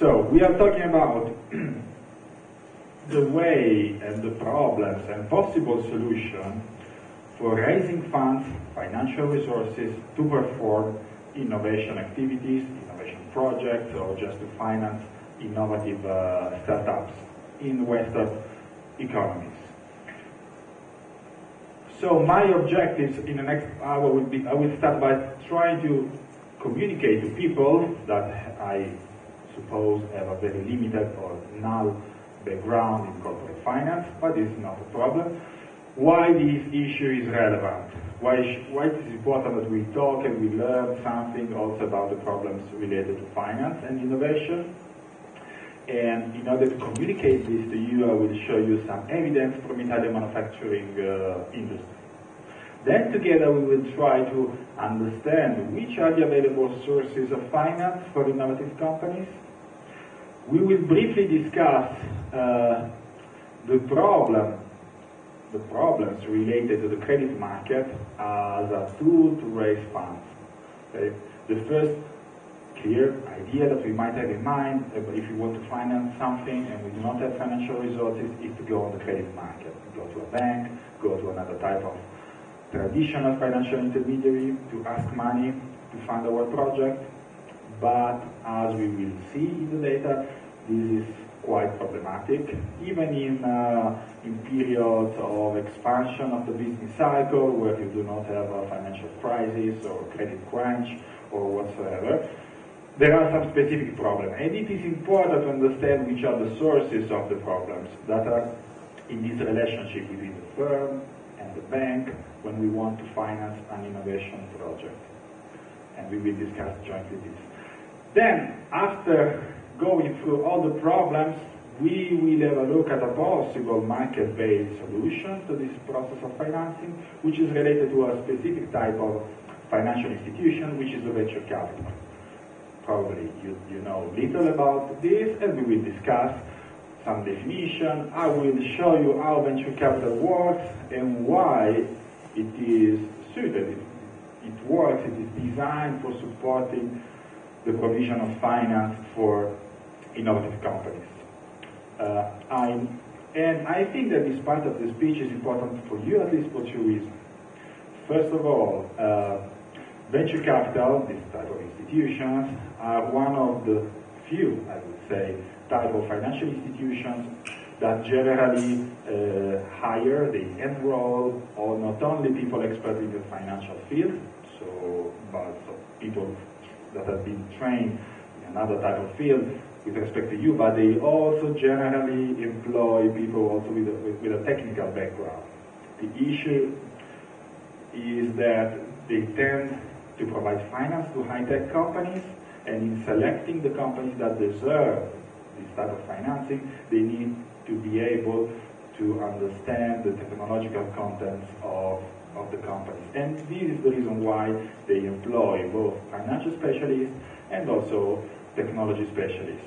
So we are talking about the way and the problems and possible solution for raising funds, financial resources to perform innovation activities, innovation projects, or just to finance innovative startups in Western economies. So my objectives in the next hour will be, I will start by trying to communicate to people that I suppose have a very limited or null background in corporate finance, but it's not a problem, why this issue is relevant, why it is important that we talk and we learn something also about the problems related to finance and innovation. And in order to communicate this to you, I will show you some evidence from Italian manufacturing industry. Then together we will try to understand which are the available sources of finance for innovative companies. We will briefly discuss the problems related to the credit market as a tool to raise funds. Okay? The first clear idea that we might have in mind if you want to finance something and we do not have financial resources is to go on the credit market, go to a bank, go to another type of traditional financial intermediary to ask money to fund our project. But as we will see in the data, this is quite problematic, even in periods of expansion of the business cycle where you do not have a financial crisis or credit crunch or whatsoever. There are some specific problems, and it is important to understand which are the sources of the problems that are in this relationship between the firm and the bank when we want to finance an innovation project. And we will discuss jointly this. Then, after going through all the problems, we will have a look at a possible market-based solution to this process of financing, which is related to a specific type of financial institution, which is the venture capital. Probably you know little about this, and we will discuss some definition. I will show you how venture capital works and why it is suited. It works, it is designed for supporting the provision of finance for innovative companies. And I think that this part of the speech is important for you, at least for two reasons. First of all, venture capital, this type of institutions, are one of the few, I would say, type of financial institutions that generally hire, they enroll, or not only people expert in the financial field, but people that have been trained in another type of field with respect to you, but they also generally employ people also with a technical background. The issue is that they tend to provide finance to high-tech companies, and in selecting the companies that deserve this type of financing, they need to be able to understand the technological contents of the companies. And this is the reason why they employ both financial specialists and also technology specialists.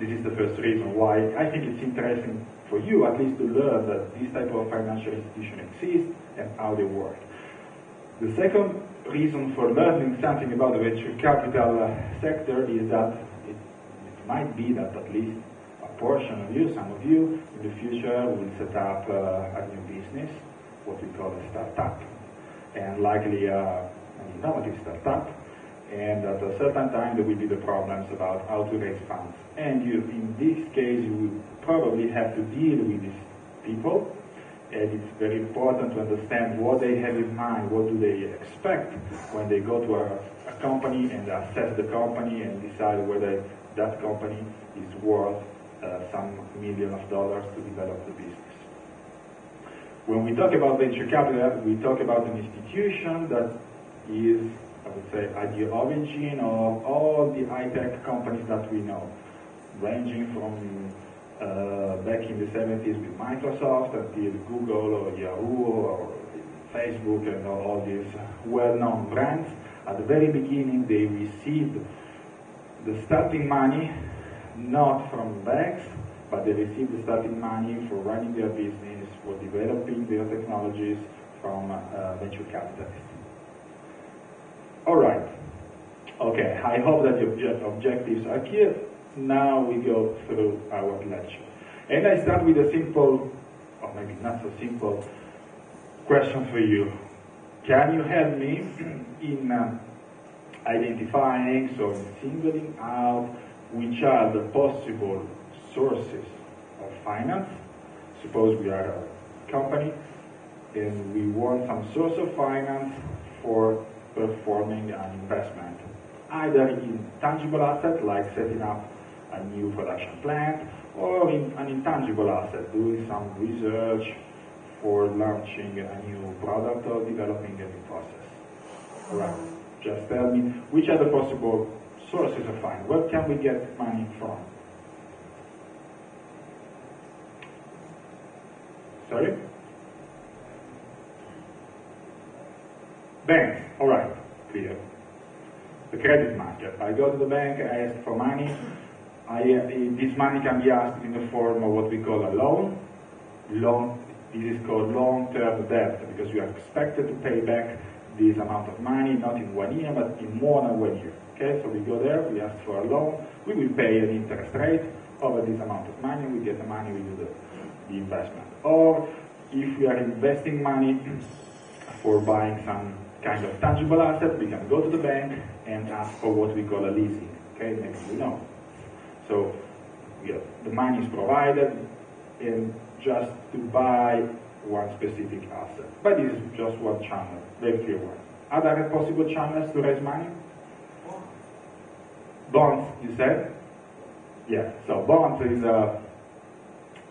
This is the first reason why I think it's interesting for you at least to learn that this type of financial institution exists and how they work. The second reason for learning something about the venture capital sector is that it might be that at least a portion of you, some of you, in the future will set up a new business, what we call a startup, and likely an innovative startup, and at a certain time there will be the problems about how to raise funds. And you, in this case, you will probably have to deal with these people, and it's very important to understand what they have in mind, what do they expect when they go to a company and assess the company and decide whether that company is worth some million of dollars to develop the business. When we talk about venture capital, we talk about an institution that is, I would say, at the origin of all the high-tech companies that we know, ranging from back in the 70s with Microsoft until Google or Yahoo or Facebook and all these well-known brands. At the very beginning they received the starting money not from banks, but they received the starting money for running their business, for developing their technologies from venture capitalists. Alright, okay, I hope that the objectives are clear. now we go through our lecture. And I start with a simple, or maybe not so simple, question for you. Can you help me in identifying, so singling out, which are the possible sources of finance? Suppose we are a company and we want some source of finance for performing an investment, either in tangible assets like setting up a new production plant, or in an intangible asset, doing some research for launching a new product or developing a new process. Right. Just tell me, which are the possible sources of finance? Where can we get money from? Sorry? Banks, all right, clear. The credit market. I go to the bank, I ask for money. This money can be asked in the form of what we call a loan. This is called long-term debt, because you are expected to pay back this amount of money, not in 1 year, but in more than 1 year. Okay, so we go there, we ask for a loan, we will pay an interest rate over this amount of money, we get the money, we do the investment. Or if we are investing money for buying some kind of tangible asset, we can go to the bank and ask for what we call a leasing. Okay, maybe you know. So yeah, the money is provided and just to buy one specific asset. But this is just one channel, very clear one. Are there possible channels to raise money? Bonds, you said? Yeah, so bonds is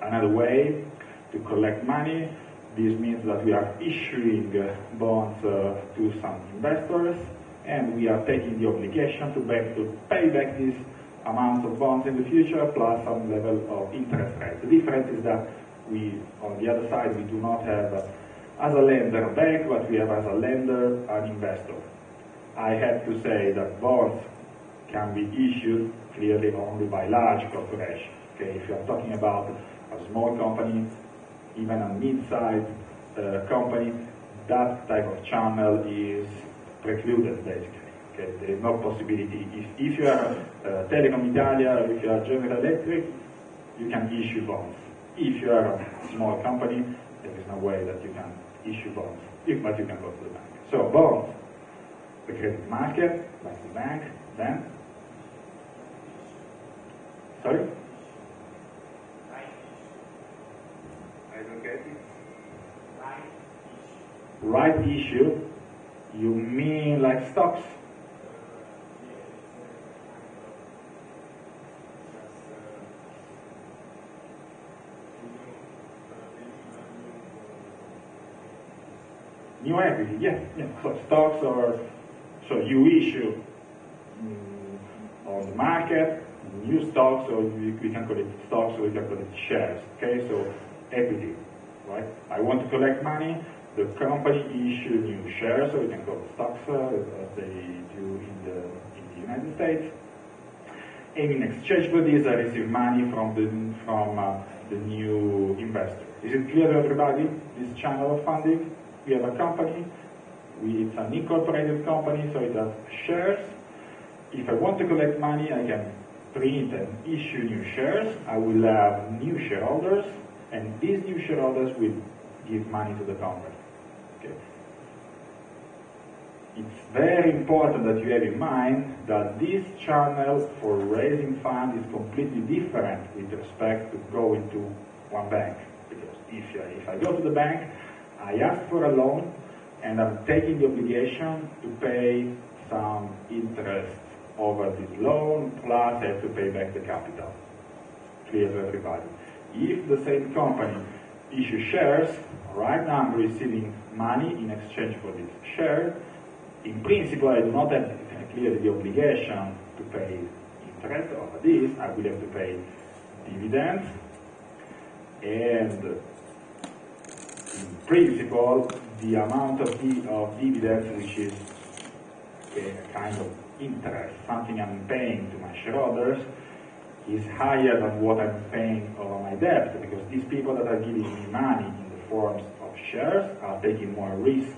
another way to collect money. This means that we are issuing bonds to some investors, and we are taking the obligation to pay back these amounts of bonds in the future, plus some level of interest rate. The difference is that we, on the other side, we do not have as a lender a bank, but we have as a lender an investor. I have to say that bonds can be issued clearly only by large corporations. Okay, if you are talking about a small company, even a mid-sized company, that type of channel is precluded basically. Okay, there is no possibility. If you are Telecom Italia, or if you are General Electric, you can issue bonds. If you are a small company, there is no way that you can issue bonds, but you can go to the bank. So bonds, the credit market, like the bank, then? Sorry? I don't get it. Right issue? You mean like stocks? New equity, yeah, yeah. So stocks are, so you issue on the market new stocks, or we can call it stocks, or we can call it shares. Okay, so equity, right? I want to collect money. The company issue new shares, so we can call it stocks, as they do in the United States. And in exchange for this, I receive money from the new investor. Is it clear to everybody? This channel of funding. We have a company, it's an incorporated company, so it has shares. If I want to collect money, I can print and issue new shares. I will have new shareholders, and these new shareholders will give money to the company. Okay. It's very important that you have in mind that this channel for raising funds is completely different with respect to going to one bank. Because if I go to the bank, I ask for a loan, and I'm taking the obligation to pay some interest over this loan, plus I have to pay back the capital. Clear to everybody. If the same company issues shares, right now I'm receiving money in exchange for this share. In principle, I do not have clearly the obligation to pay interest over this. I will have to pay dividends, and in principle, the amount of dividends, which is a kind of interest, something I'm paying to my shareholders, is higher than what I'm paying over my debt, because these people that are giving me money in the forms of shares are taking more risk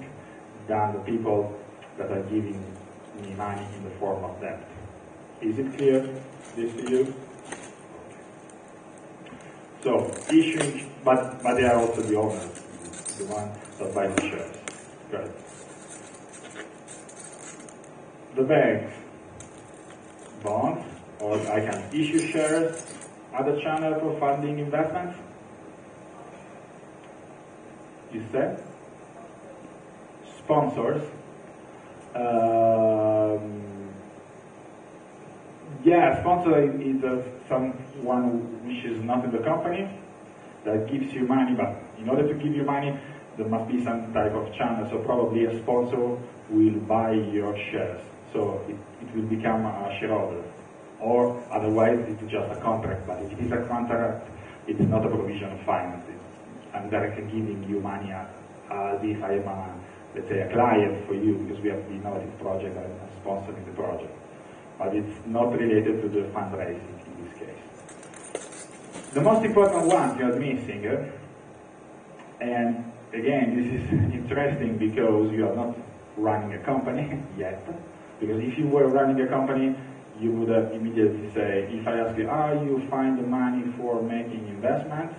than the people that are giving me money in the form of debt. Is it clear this to you? So issuing, but they are also the owners, the one that buy the shares. Right. The banks, bonds, or I can issue shares, other channel for funding investments. You said sponsors. Yeah, sponsor is someone which is not in the company that gives you money, but in order to give you money, there must be some type of channel. So probably a sponsor will buy your shares, so it will become a shareholder. Or otherwise, it's just a contract. But if it is a contract, it's not a provision of finances. I'm directly giving you money as if I am a, let's say, a client for you, because we have the innovative project and I'm sponsoring the project. But it's not related to the fundraising in this case. The most important one you are missing, and again, this is interesting because you are not running a company yet. Because if you were running a company, you would have immediately say, if I ask you, how you find the money for making investments,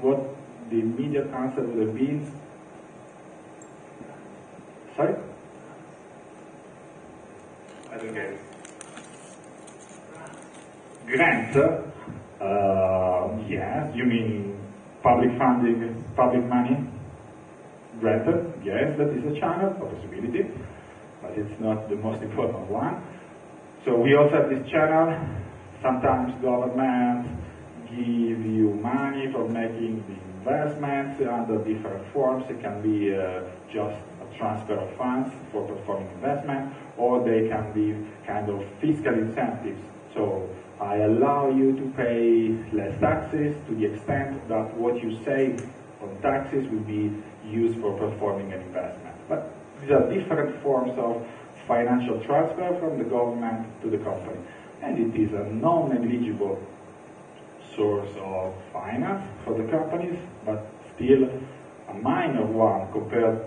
what the immediate answer would have been, sorry? I don't get it. Grants, yeah, you mean public funding, public money? Granted, yes, that is a channel, a possibility, but it's not the most important one. So we also have this channel. Sometimes governments give you money for making the investments under different forms. It can be just a transfer of funds for performing investment, or they can be kind of fiscal incentives. So I allow you to pay less taxes to the extent that what you save on taxes will be used for performing an investment. But these are different forms of financial transfer from the government to the company. And it is a non-negligible source of finance for the companies, but still a minor one compared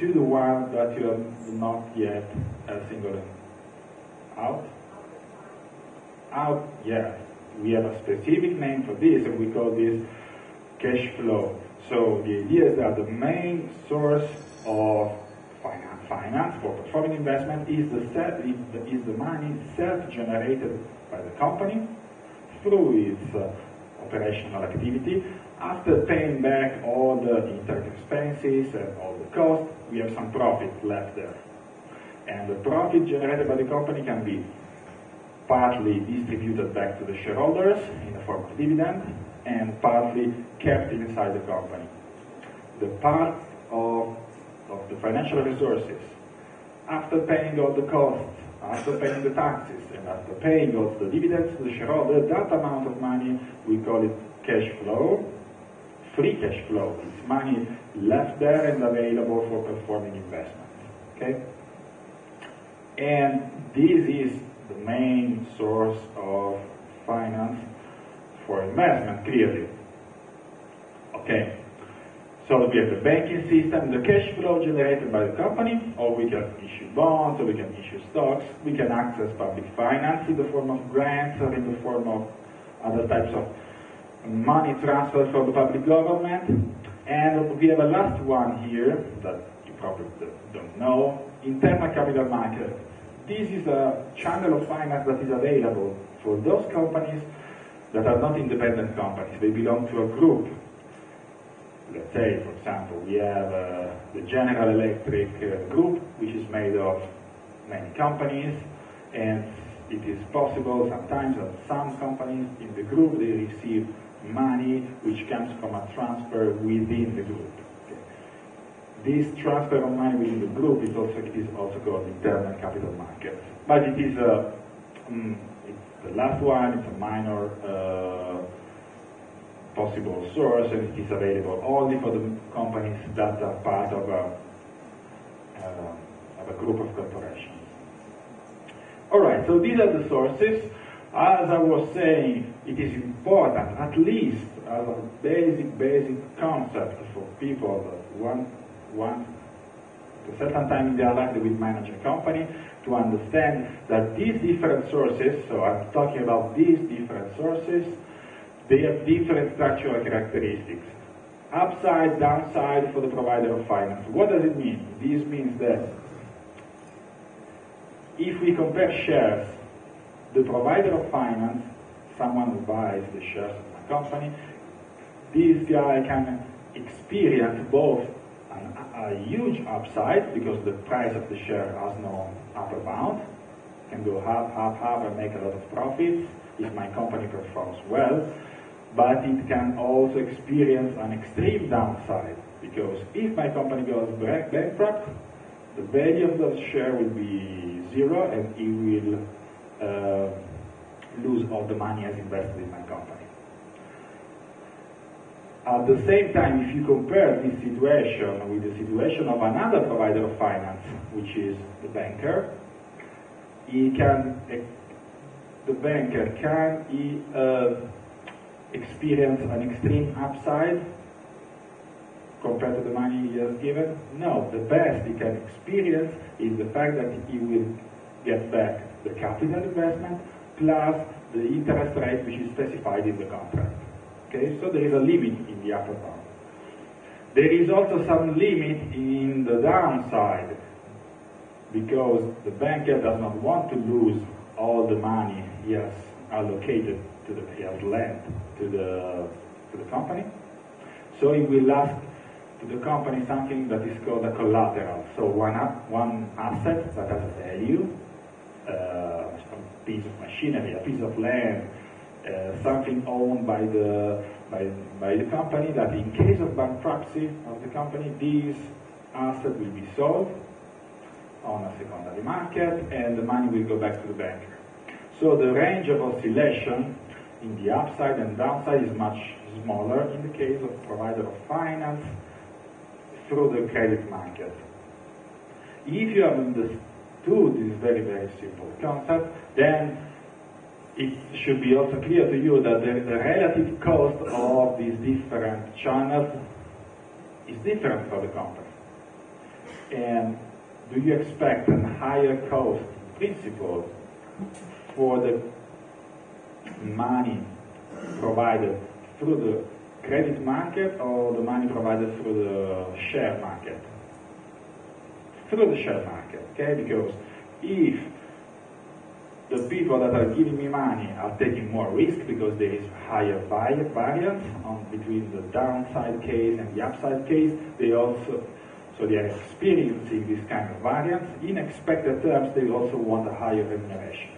to the one that you have not yet singled out. Out, yeah. We have a specific name for this, and we call this cash flow. So the idea is that the main source of finance for performing investment is the money self-generated by the company through its operational activity. After paying back all the interest expenses and all the costs, we have some profit left there. And the profit generated by the company can be partly distributed back to the shareholders in the form of dividend, and partly kept inside the company. The part of the financial resources, after paying all the costs, after paying the taxes, and after paying all the dividends to the shareholder, that amount of money, we call it cash flow, free cash flow. It's money left there and available for performing investments. Okay? And this is the main source of finance for investment, clearly. Okay. So we have the banking system, the cash flow generated by the company, or we can issue bonds, or we can issue stocks, we can access public finance in the form of grants or in the form of other types of money transfer from the public government. And we have a last one here that you probably don't know, internal capital market. This is a channel of finance that is available for those companies that are not independent companies, they belong to a group. Let's say, for example, we have the General Electric group, which is made of many companies, and it is possible sometimes that some companies in the group, they receive money which comes from a transfer within the group. Okay. This transfer of money within the group is also called internal capital market. But it is it's the last one, it's a minor possible source, and it is available only for the companies that are part of a group of corporations. Alright, so these are the sources. As I was saying, it is important, at least as a basic concept for people that want to set some time in their life with manage a company, to understand that these different sources, so I'm talking about these different sources, They have different structural characteristics. Upside, downside for the provider of finance. What does it mean? This means that if we compare shares, the provider of finance, someone who buys the shares of my company, this guy can experience both a huge upside because the price of the share has no upper bound, can go half, half, half and make a lot of profits if my company performs well, but it can also experience an extreme downside because if my company goes bankrupt, the value of the share will be zero and it will lose all the money as invested in my company. At the same time, if you compare this situation with the situation of another provider of finance, which is the banker, the banker can experience an extreme upside compared to the money he has given? No, the best he can experience is the fact that he will get back the capital investment plus the interest rate which is specified in the contract. Okay, so there is a limit in the upper bound. There is also some limit in the downside because the banker does not want to lose all the money he has allocated to the, he has lent to the company. So he will ask to the company something that is called a collateral. So one asset that has a value, a piece of machinery, a piece of land, something owned by the company, that in case of bankruptcy of the company, this asset will be sold on a secondary market and the money will go back to the banker. So the range of oscillation in the upside and downside is much smaller in the case of provider of finance through the credit market. If you have understood this very, very simple concept, then it should be also clear to you that the relative cost of these different channels is different for the company. And do you expect a higher cost in principle for the money provided through the credit market or the money provided through the share market? Through the share market, okay? Because if the people that are giving me money are taking more risk because there is higher variance between the downside case and the upside case, so they are experiencing this kind of variance. In expected terms, they also want a higher remuneration.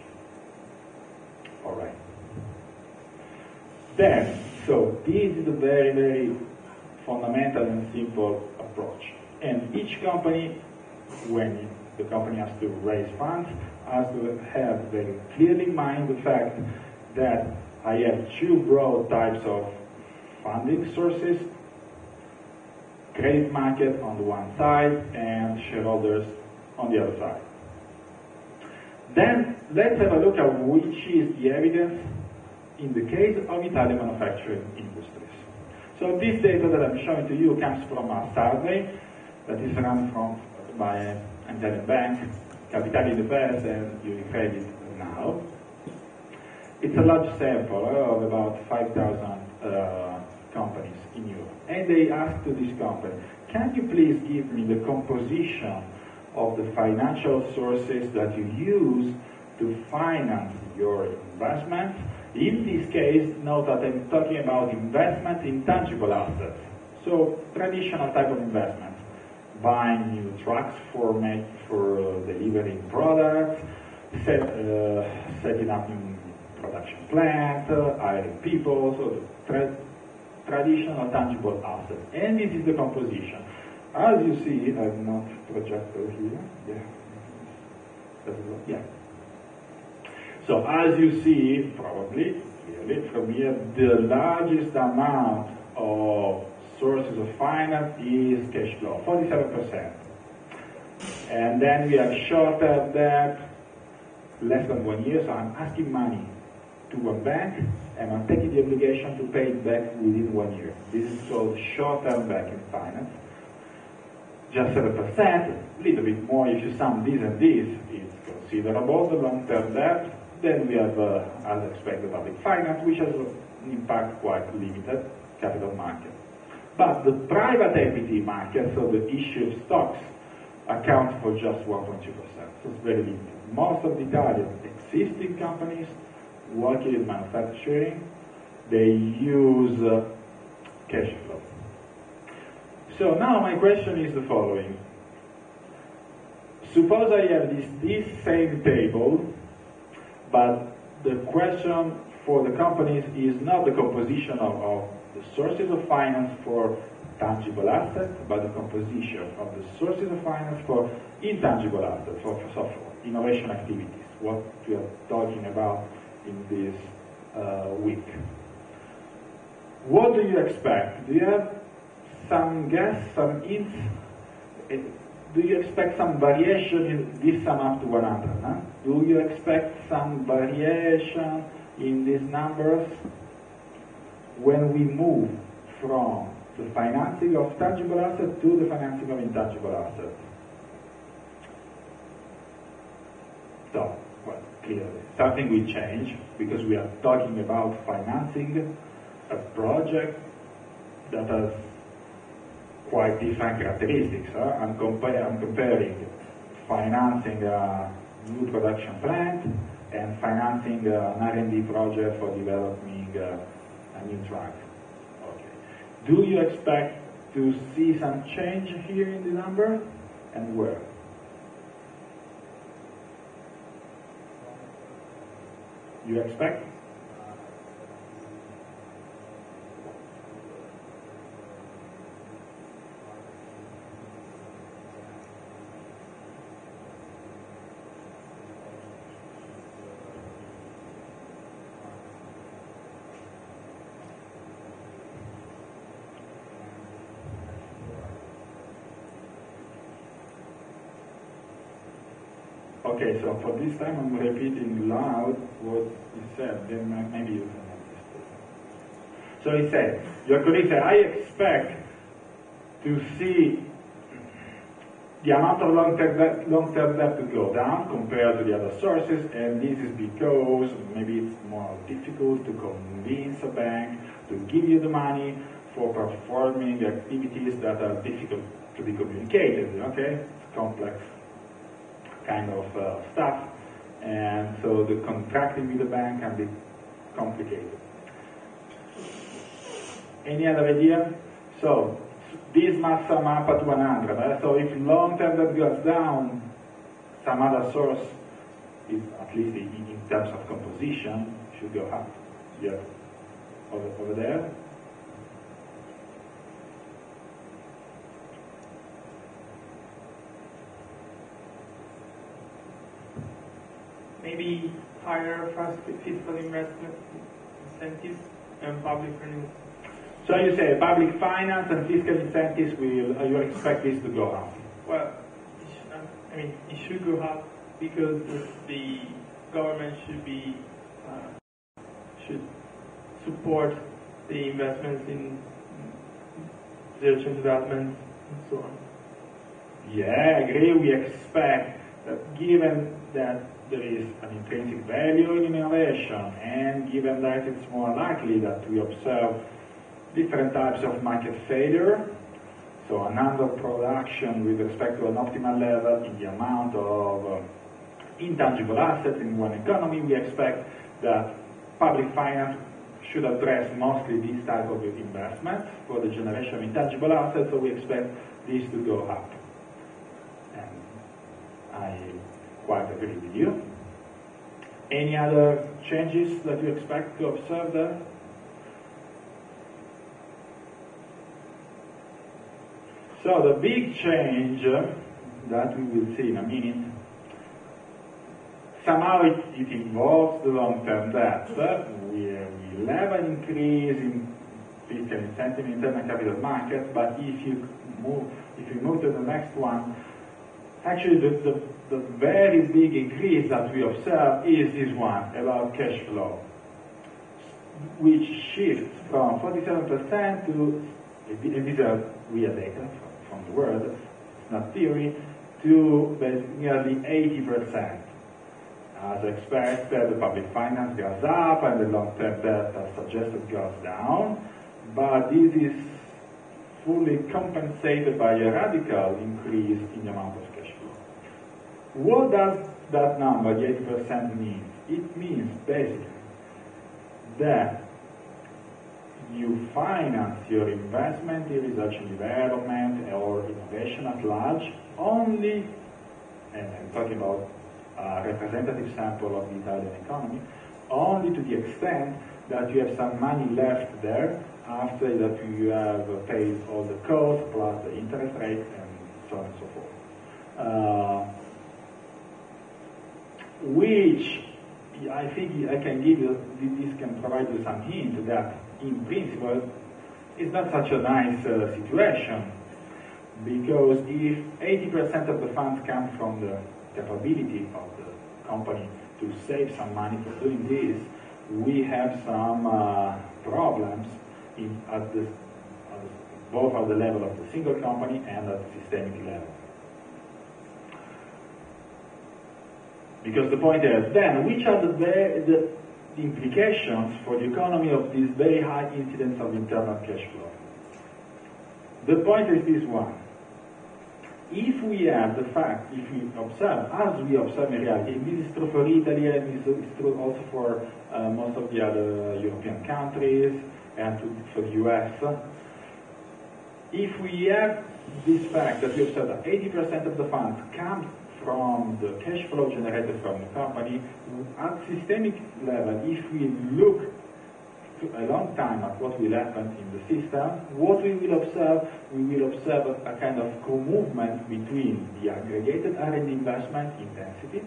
All right. Then, so this is a very, very fundamental and simple approach. And each company, when the company has to raise funds, has to have very clearly in mind the fact that I have two broad types of funding sources, credit market on the one side and shareholders on the other side. Then let's have a look at which is the evidence in the case of Italian manufacturing industries. So this data that I'm showing to you comes from a survey that is run by an Italian bank, Capitalia in the past and Unicredit now. It's a large sample of about 5,000 companies in Europe. And they asked to this company, can you please give me the composition of the financial sources that you use to finance your investment? In this case, note that I'm talking about investment in tangible assets. So traditional type of investment. Buying new trucks for delivering products, setting up new production plant, hiring people, so traditional tangible assets. And this is the composition. As you see, I have not projector here. Yeah. So as you see, probably, clearly from here, the largest amount of sources of finance is cash flow, 47%. And then we have shorter debt, less than 1 year, so I'm asking money to one bank, and I'm taking the obligation to pay it back within 1 year. This is called short-term banking finance. Just 7%, a little bit more if you sum this and this, it's considerable, the long-term debt. Then we have, as expected, public finance, which has in fact quite limited capital market. But the private equity market, so the issue of stocks, accounts for just 1.2%, so it's very limited. Most of the Italian existing companies working in manufacturing, they use cash flow. So now my question is the following. Suppose I have this same table, but the question for the companies is not the composition of the sources of finance for tangible assets, but the composition of the sources of finance for intangible assets, for innovation activities, what we are talking about in this week. What do you expect? Do you have some guess, some hints? Do you expect some variation in this sum up to 100? Huh? Do you expect some variation in these numbers when we move from the financing of tangible assets to the financing of intangible assets? So, well, clearly, something will change because we are talking about financing a project that has quite different characteristics. I'm comparing financing a new production plant and financing an R&D project for developing a new drug. Okay. Do you expect to see some change here in the number, and where? You expect? Okay, so for this time I'm repeating loud what he said, then maybe you can understand. So he said, your colleague said, I expect to see the amount of long-term debt to go down compared to the other sources, and this is because maybe it's more difficult to convince a bank to give you the money for performing activities that are difficult to be communicated, okay? It's complex kind of stuff, and so the contracting with the bank can be complicated. Any other idea? So this must sum up at 100. So if long-term debt goes down, some other source, is at least in terms of composition, should go up. Yeah, over there. Maybe higher fiscal investment incentives and public finance. So you say public finance and fiscal incentives will, you expect this to go up? Well, it should, I mean, it should go up because the government should be, should support the investments in research and development and so on. Yeah, I agree. We expect that given that there is an intrinsic value in innovation, and given that it's more likely that we observe different types of market failure, so an underproduction with respect to an optimal level in the amount of intangible assets in one economy, we expect that public finance should address mostly these type of investments for the generation of intangible assets, so we expect this to go up. And I quite agree with you. Any other changes that you expect to observe there? So the big change that we will see in a minute, somehow it involves the long-term debt. We'll have an increase in fiscal incentive in internal capital market, but if you move to the next one, actually the very big increase that we observe is this one, about cash flow, which shifts from 47% to, and these are real data from the world, it's not theory, to nearly 80%. As expected, the public finance goes up and the long-term debt as suggested goes down, but this is fully compensated by a radical increase in the amount of cash flow. What does that number, the 80%, mean? It means basically that you finance your investment in research and development or innovation at large only, and I'm talking about representative sample of the Italian economy, only to the extent that you have some money left there after that you have paid all the costs plus the interest rate and so on and so forth, which I think I can give you, this can provide you some hint that in principle it's not such a nice situation, because if 80% of the funds come from the capability of the company to save some money for doing this, we have some problems both at the level of the single company and at the systemic level. Because the point is, then, which are the implications for the economy of this very high incidence of internal cash flow? The point is this one. If we have the fact, if we observe, as we observe in reality, this is true for Italy and this is true also for most of the other European countries and for the US, if we have this fact that we observe that 80% of the funds comes from the cash flow generated from the company, at systemic level, if we look a long time at what will happen in the system, what we will observe a kind of co-movement between the aggregated R&D investment intensity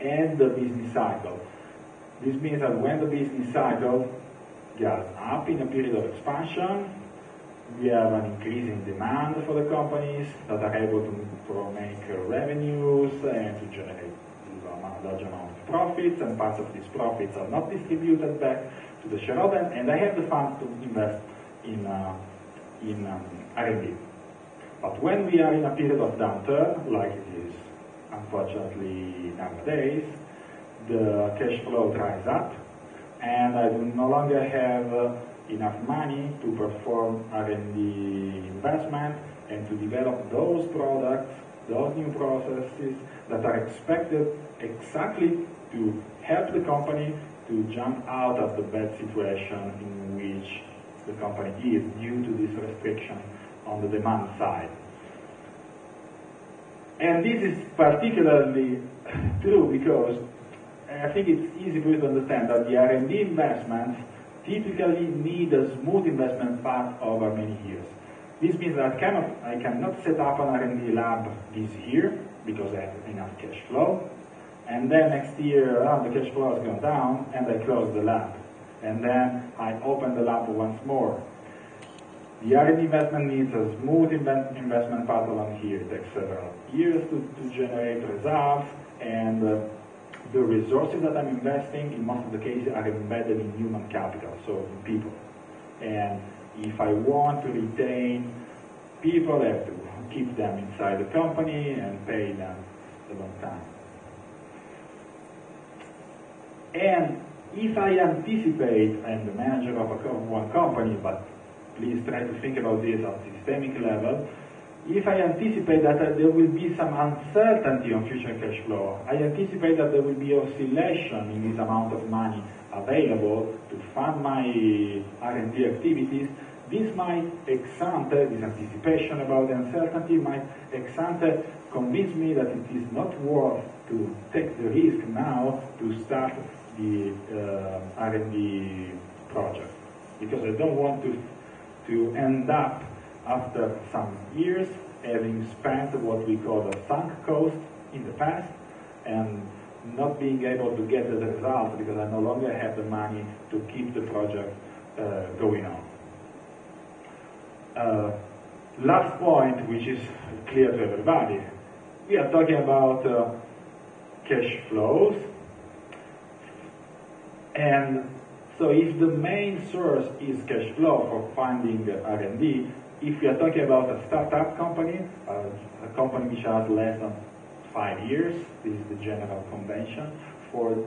and the business cycle. This means that when the business cycle goes up in a period of expansion, we have an increase in demand for the companies that are able to make revenues and to generate large amount of profits, and parts of these profits are not distributed back to the shareholder, and I have the funds to invest in R&D. But when we are in a period of downturn, like it is unfortunately nowadays, the cash flow dries up, and I will no longer have enough money to perform R&D investment and to develop those products, those new processes that are expected exactly to help the company to jump out of the bad situation in which the company is due to this restriction on the demand side. And this is particularly true because I think it's easy for you to understand that the R&D investments typically need a smooth investment path over many years. This means that I cannot set up an R&D lab this year because I have enough cash flow. And then next year, the cash flow has gone down, and I close the lab. And then I open the lab once more. The R&D investment needs a smooth investment pattern here. It takes several years to generate results, and the resources that I'm investing, in most of the cases, are embedded in human capital, so in people. And if I want to retain people, I have to keep them inside the company and pay them a long time. And if I anticipate, I'm the manager of one company, but please try to think about this at systemic level, if I anticipate that there will be some uncertainty on future cash flow, I anticipate that there will be oscillation in this amount of money available to fund my R&D activities, this might ex-ante, this anticipation about the uncertainty might ex-ante convince me that it is not worth to take the risk now to start the R&D project, because I don't want to end up after some years having spent what we call the sunk cost in the past and not being able to get the result because I no longer have the money to keep the project going on. Last point, which is clear to everybody, we are talking about cash flows, and so if the main source is cash flow for funding R&D, if we are talking about a startup company, a company which has less than 5 years, this is the general convention, for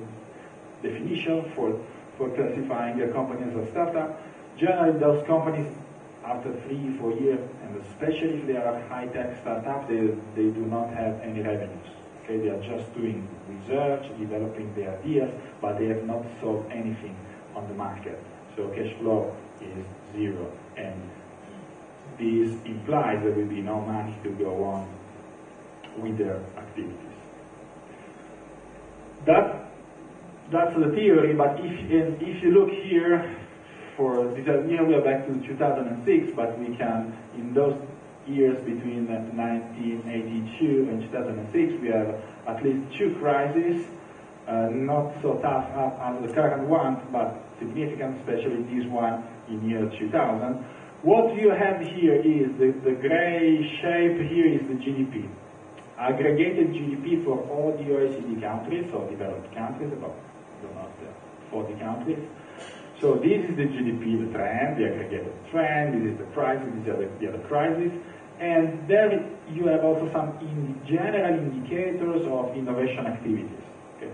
definition, for classifying companies as startup. Generally, those companies, after 3-4 years, and especially if they are a high-tech startup, they do not have any revenues. Okay, they are just doing research, developing their ideas, but they have not sold anything on the market. So cash flow is zero, and this implies there will be no money to go on with their activities. That's the theory, but if you look here, for this year we are back to 2006, but we can, in those years between 1982 and 2006, we have at least 2 crises, not so tough as the current one, but significant, especially this one in year 2000. What you have here is the gray shape here is the GDP. Aggregated GDP for all the OECD countries, or developed countries, about 40 countries. So this is the GDP, the trend, the aggregated trend, this is the crisis, this is the other crisis. And then you have also some general indicators of innovation activities. Okay.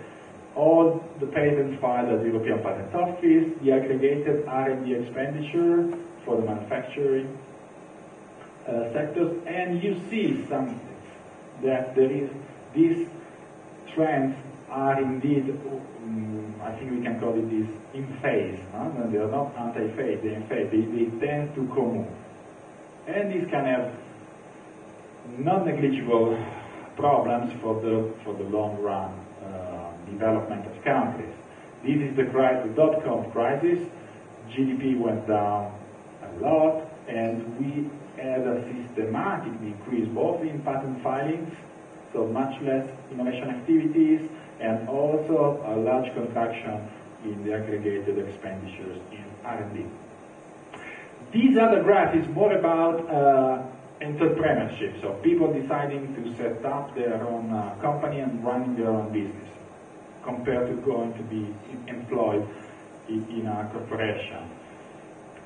All the patents filed at the European Patent Office, the aggregated R&D expenditure for the manufacturing sectors, and you see some that there is these trends are indeed, I think we can call it this, in phase. Huh? They are not anti-phase, they are in phase. They tend to commute. And this can have non-negligible problems for the long run development of countries. This is the crisis, the dot-com crisis. GDP went down a lot, and we had a systematic decrease both in patent filings, so much less innovation activities, and also a large contraction in the aggregated expenditures in R&D. This other graph is more about entrepreneurship, so people deciding to set up their own company and running their own business, compared to going to be employed in a corporation.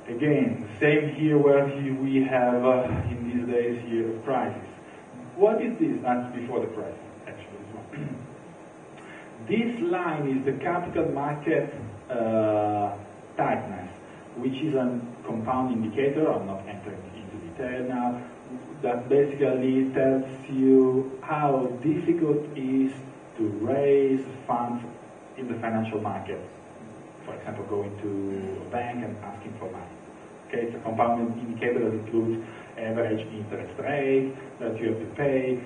Again, same here where we have, in these days here, crisis. What is this? That's before the crisis, actually. This line is the capital market tightness, which is a compound indicator. I'm not entering into detail now. That basically tells you how difficult it is to raise funds in the financial markets. For example, going to a bank and asking for money. Okay, it's a compound indicator that includes average interest rate that you have to pay,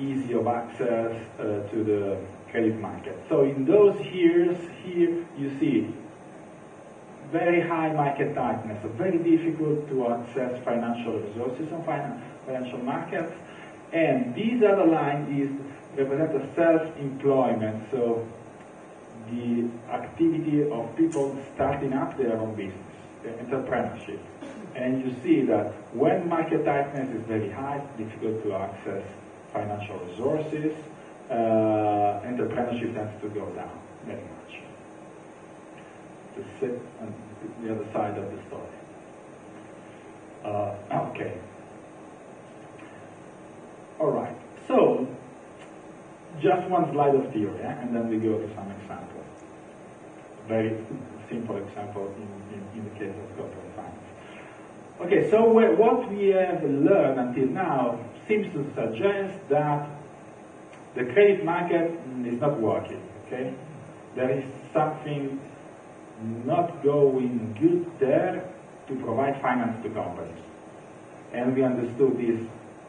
ease of access to the credit market. So in those years here, you see very high market tightness, so very difficult to access financial resources on financial markets. And this other line is represents self-employment, so the activity of people starting up their own business, entrepreneurship. And you see that when market tightness is very high, it's difficult to access financial resources, entrepreneurship tends to go down very much. The other side of the story. Okay. All right. So, just one slide of theory, and then we go to some examples. Very simple example in the case of corporate finance. Okay, so what we have learned until now seems to suggest that the credit market is not working, okay? There is something not going good there to provide finance to companies. And we understood this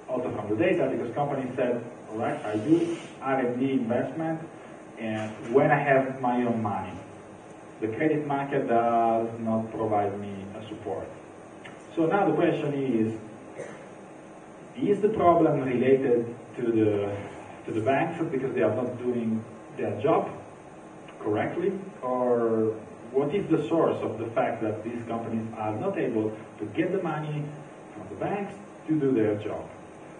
also from the data, because companies said, all right, I do R&D investment, and when I have my own money, the credit market does not provide me a support. So now the question is the problem related to the banks because they are not doing their job correctly? Or what is the source of the fact that these companies are not able to get the money from the banks to do their job,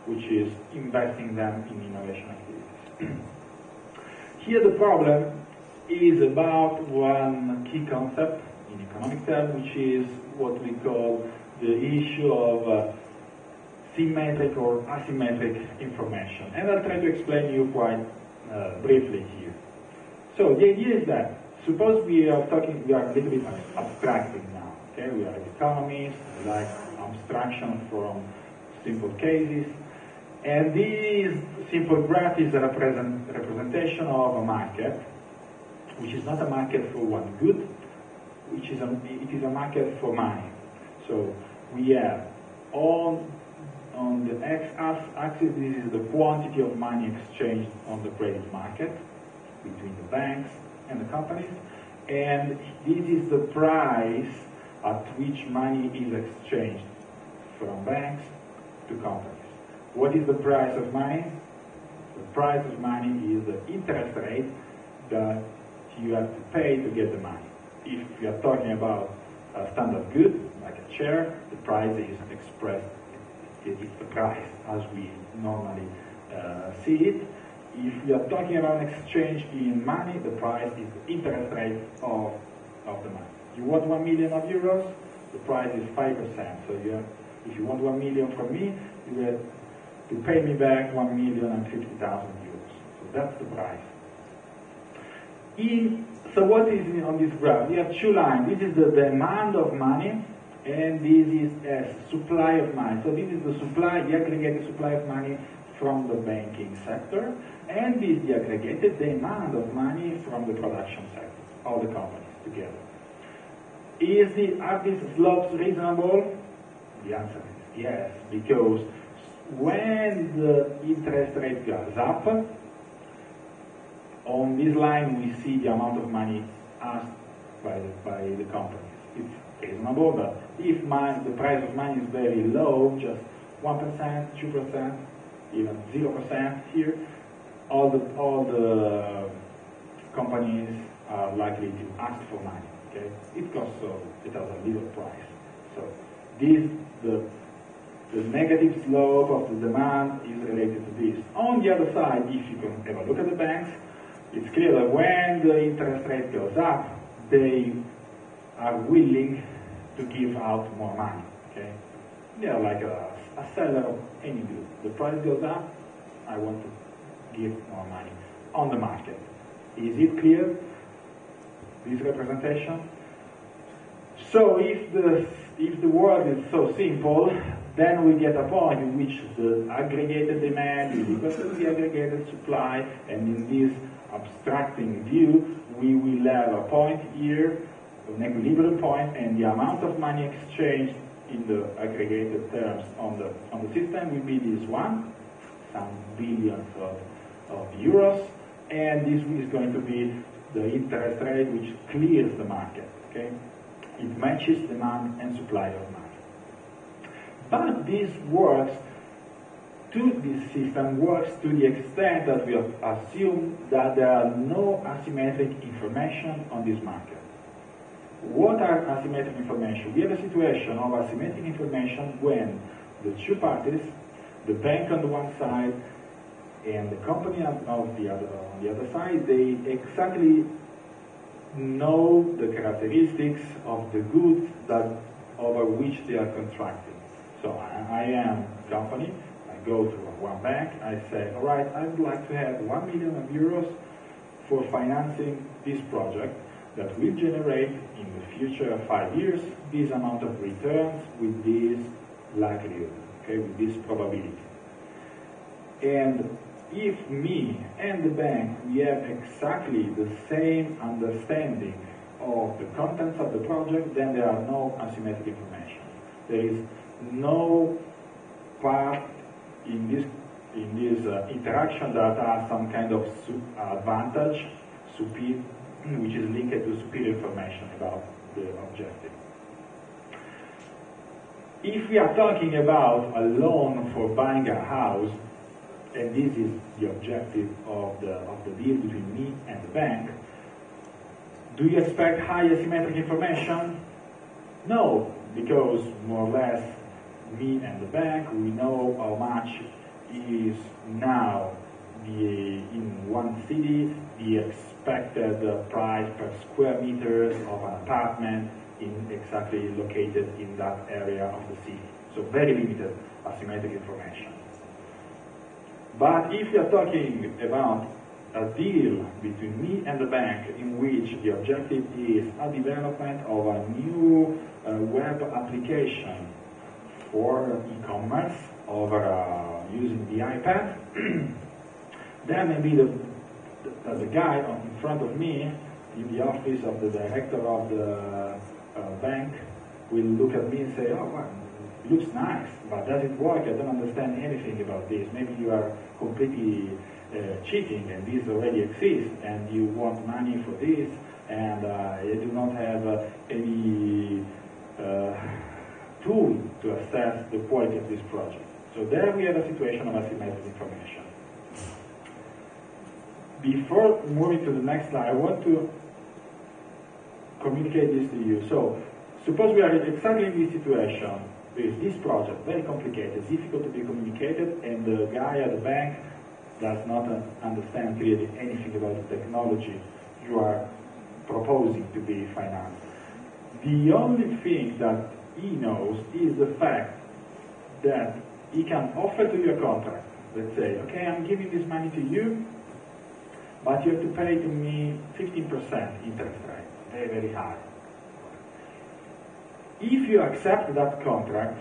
which is investing them in innovation activities? Here the problem is about one key concept in economic terms, which is what we call the issue of symmetric or asymmetric information. And I'll try to explain you quite briefly here. So the idea is that, suppose we are a little bit abstracting now, okay? We are economists, we like abstraction from simple cases, and these simple graph is a representation of a market, which is not a market for one good, which is it is a market for money. So we have on the x-axis, this is the quantity of money exchanged on the credit market between the banks and the companies, and this is the price at which money is exchanged from banks to companies. What is the price of money? The price of money is the interest rate that you have to pay to get the money. If you are talking about a standard good, like a chair, the price is expressed, it's the price as we normally see it. If you are talking about an exchange in money, the price is the interest rate of the money. You want 1 million euros, the price is 5%. So you have, if you want 1 million from me, you have to pay me back 1,050,000 euros. So that's the price. So what is on this graph? We have two lines. This is the demand of money, and this is a supply of money. So this is the supply, the aggregated supply of money from the banking sector, and this is the aggregated demand of money from the production sector, all the companies together. Are these slopes reasonable? The answer is yes, because when the interest rate goes up, on this line we see the amount of money asked by the companies. It's reasonable, but if the price of money is very low, just 1%, 2%, even 0% here, all the companies are likely to ask for money. Okay, it costs, so it has a little price. So this, the negative slope of the demand is related to this. On the other side, if you can ever look at the banks, it's clear that when the interest rate goes up, they are willing to give out more money. Okay, they are like a seller of any good. The price goes up, I want to give more money on the market. Is it clear, this representation? So if the world is so simple, then we get a point in which the aggregated demand is equal to the aggregated supply, and in this abstracting view, we will have a point here, an equilibrium point, and the amount of money exchanged in the aggregated terms on the system will be this one, some billions of euros, and this is going to be the interest rate which clears the market. Okay, it matches demand and supply of money. But this works. This system works to the extent that we assume that there are no asymmetric information on this market. What are asymmetric information? We have a situation of asymmetric information when the two parties, the bank on the one side and the company on the other side, they exactly know the characteristics of the goods that over which they are contracting. So I am a company, I go to one bank, I say, all right, I would like to have 1 million euros for financing this project that will generate in the future 5 years this amount of returns with this likelihood, okay, with this probability. And if me and the bank, we have exactly the same understanding of the contents of the project, then there are no asymmetric information. There is no part in this interaction that are some kind of advantage, which is linked to superior information about the objective. If we are talking about a loan for buying a house, and this is the objective of the deal between me and the bank, do you expect high asymmetric information? No, because more or less me and the bank, we know how much is now in one city the expected price per square meters of an apartment in exactly located in that area of the city. So very limited asymmetric information. But if you're talking about a deal between me and the bank in which the objective is a development of a new web application for e-commerce over using the iPad, then maybe the guy in front of me in the office of the director of the bank will look at me and say, oh, well, it looks nice, but does it work? I don't understand anything about this. Maybe you are completely cheating, and this already exists, and you want money for this, and you do not have any tool to assess the quality of this project. So there we have a situation of asymmetric information. Before moving to the next slide, I want to communicate this to you. So suppose we are exactly in this situation with this project, very complicated, difficult to be communicated, and the guy at the bank does not understand really anything about the technology you are proposing to be financed. The only thing that he knows is the fact that he can offer to you a contract. Let's say, okay, I'm giving this money to you, but you have to pay to me 15% interest rate, very, very high. If you accept that contract,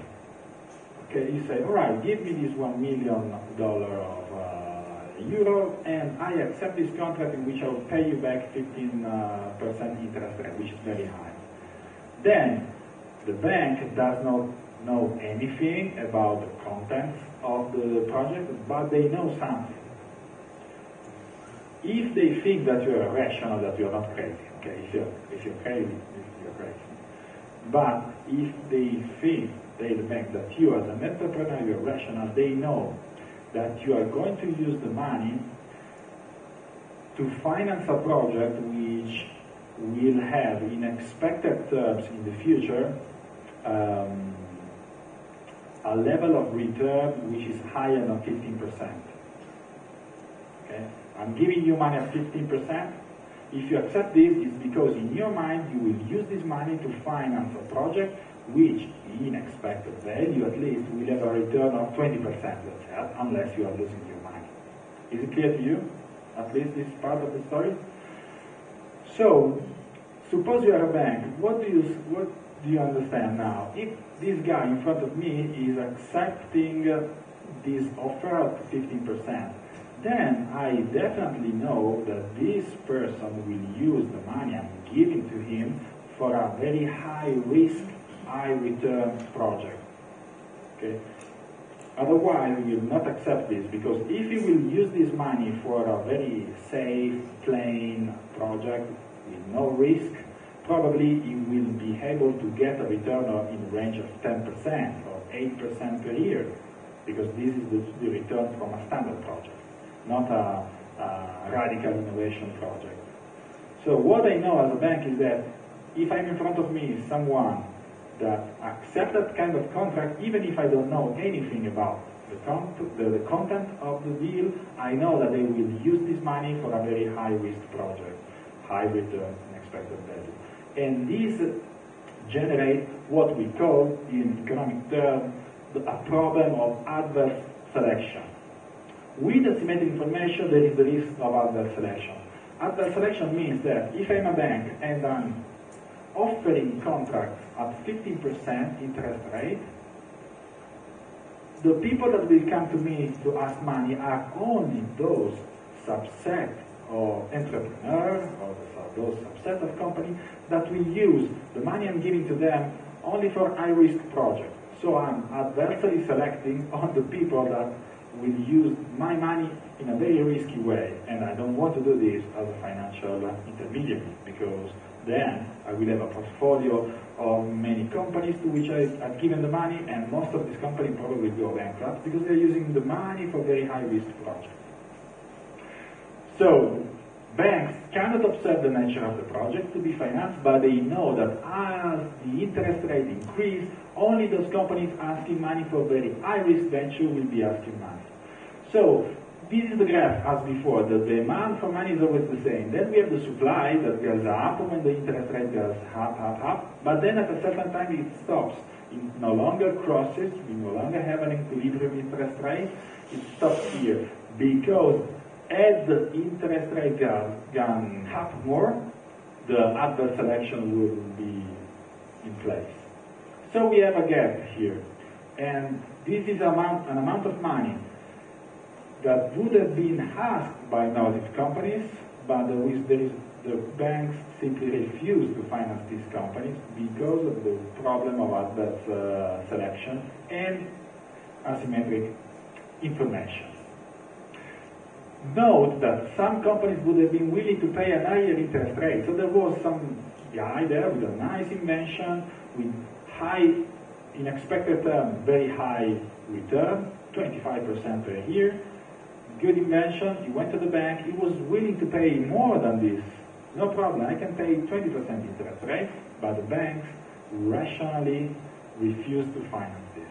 okay, you say, all right, give me this $1 million of euro, and I accept this contract in which I will pay you back 15% interest rate, which is very high. Then the bank does not know anything about the contents of the project, but they know something. If they think that you are rational, that you are not crazy, okay, if you're crazy. But if they think, the bank, that you as an entrepreneur, you're rational, they know that you are going to use the money to finance a project which will have, in expected terms in the future, a level of return which is higher than 15%. Okay? I'm giving you money at 15%. If you accept this, it's because in your mind you will use this money to finance a project which, in expected value at least, will have a return of 20%, let's say, unless you are losing your money. Is it clear to you? At least this part of the story? So, suppose you are a bank, what do you understand now? If this guy in front of me is accepting this offer at 15%, then I definitely know that this person will use the money I'm giving to him for a very high risk, high return project. Okay? Otherwise, we will not accept this, because if you will use this money for a very safe, plain project with no risk, probably you will be able to get a return in the range of 10% or 8% per year, because this is the return from a standard project, not a radical innovation project. So what I know as a bank is that if I'm in front of me someone that accept that kind of contract, even if I don't know anything about the content of the deal, I know that they will use this money for a very high-risk project, high return and expected value. And this generates what we call, in economic terms, a problem of adverse selection. With asymmetric information, there is the risk of adverse selection. Adverse selection means that if I'm a bank and I'm offering contracts at 15% interest rate, the people that will come to me to ask money are only those subset of entrepreneurs or those subset of companies that will use the money I'm giving to them only for high-risk projects. So I'm adversely selecting on the people that will use my money in a very risky way, and I don't want to do this as a financial intermediary, because then I will have a portfolio of many companies to which I've given the money, and most of these companies probably will go bankrupt because they're using the money for very high-risk projects. So banks cannot observe the nature of the project to be financed, but they know that as the interest rate increases, only those companies asking money for very high-risk venture will be asking money. So this is the graph, as before. The demand for money is always the same. Then we have the supply that goes up when the interest rate goes up. But then at a certain time it stops. It no longer crosses. We no longer have an equilibrium interest rate. It stops here, because As the interest rate gone up more, the adverse selection will be in place. So we have a gap here, and this is an amount of money that would have been asked by innovative companies, but the banks simply refuse to finance these companies because of the problem of adverse selection and asymmetric information. Note that some companies would have been willing to pay a higher interest rate, so there was some guy there with a nice invention, with high, in expected term, very high return, 25% per year, good invention. He went to the bank, he was willing to pay more than this, no problem, I can pay 20% interest rate, but the banks rationally refused to finance this.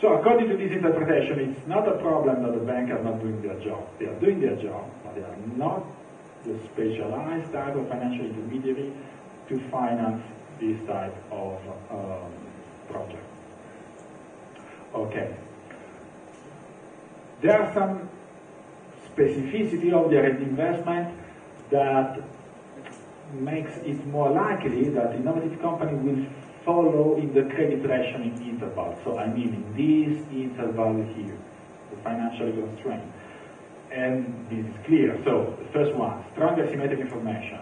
So according to this interpretation, it's not a problem that the banks are not doing their job. They are doing their job, but they are not the specialized type of financial intermediary to finance this type of project. Okay. There are some specificity of their investment that makes it more likely that innovative company will follow in the credit rationing interval, so I mean in this interval here, the financial constraint. And this is clear, so the first one, strong asymmetric information.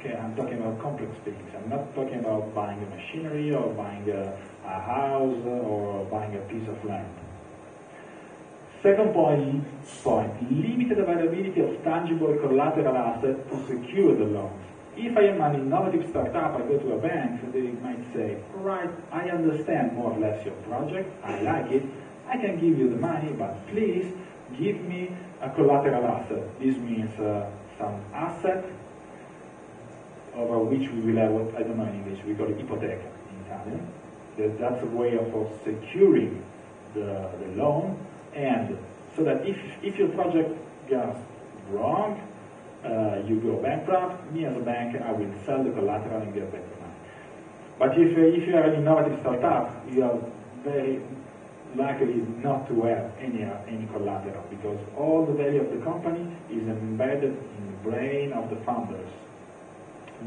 Okay, I'm talking about complex things, I'm not talking about buying a machinery or buying a house or buying a piece of land. Second point, limited availability of tangible collateral assets to secure the loans. If I am an innovative startup, I go to a bank, and they might say, right, I understand more or less your project, I like it, I can give you the money, but please give me a collateral asset. This means some asset over which we will have, what, I don't know in English, we call it ipoteca in Italian. That's a way of securing the loan, and so that if your project goes wrong, you go bankrupt, me as a bank, I will sell the collateral and get back the money. But if you are an innovative startup, you are very likely not to have any collateral, because all the value of the company is embedded in the brain of the founders,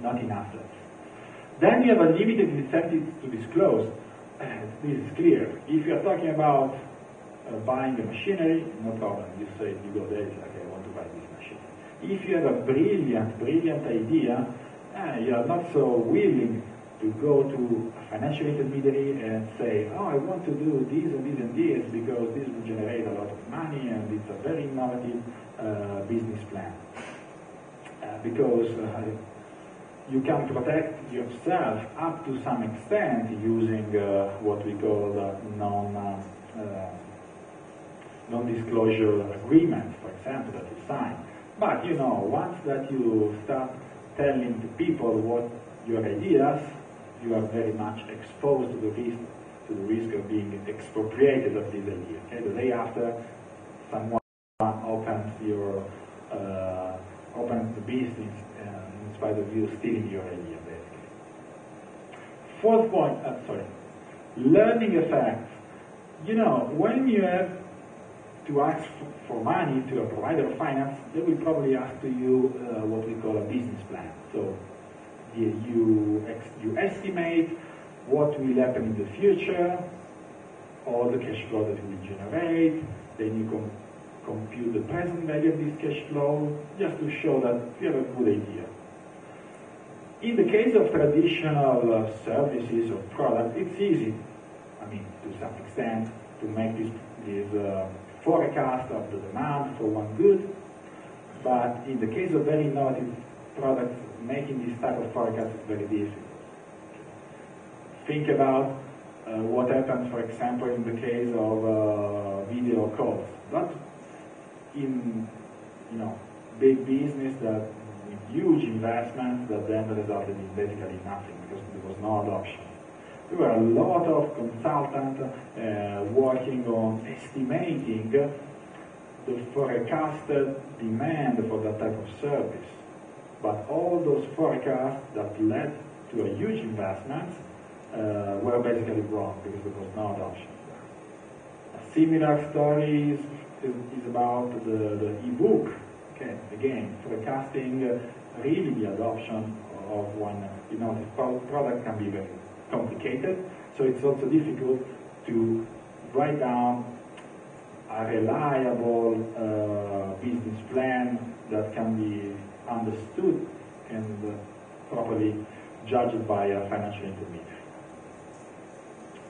not in assets. Then you have a limited incentive to disclose. This is clear. If you are talking about buying the machinery, no problem. You say, you go there, okay, I want to buy this machine. If you have a brilliant idea, you are not so willing to go to a financial intermediary and say, oh, I want to do this and this and this because this will generate a lot of money and it's a very innovative business plan. Because you can protect yourself up to some extent using what we call non-disclosure agreement, for example, that you sign. But you know, once that you start telling the people what your ideas, you are very much exposed to the risk of being expropriated of this idea. Okay? The day after, someone opens the business, in spite of you stealing your idea, basically. Fourth point, learning effects. You know, when you have to ask for money to a provider of finance, they will probably ask to you what we call a business plan. So you estimate what will happen in the future, all the cash flow that it will generate, then you compute the present value of this cash flow, just to show that you have a good idea. In the case of traditional services or products, it's easy, I mean, to some extent, to make this forecast of the demand for one good, but in the case of very innovative products, making this type of forecast is very difficult. Think about what happens, for example, in the case of video calls. But in big business that with huge investments that then resulted in basically nothing because there was no adoption. There were a lot of consultants working on estimating the forecasted demand for that type of service. But all those forecasts that led to a huge investment were basically wrong because there was no adoption. A similar story is about the e-book. Okay, again, forecasting really the adoption of one, the product can be very complicated, so it's also difficult to write down a reliable business plan that can be understood and properly judged by a financial intermediary.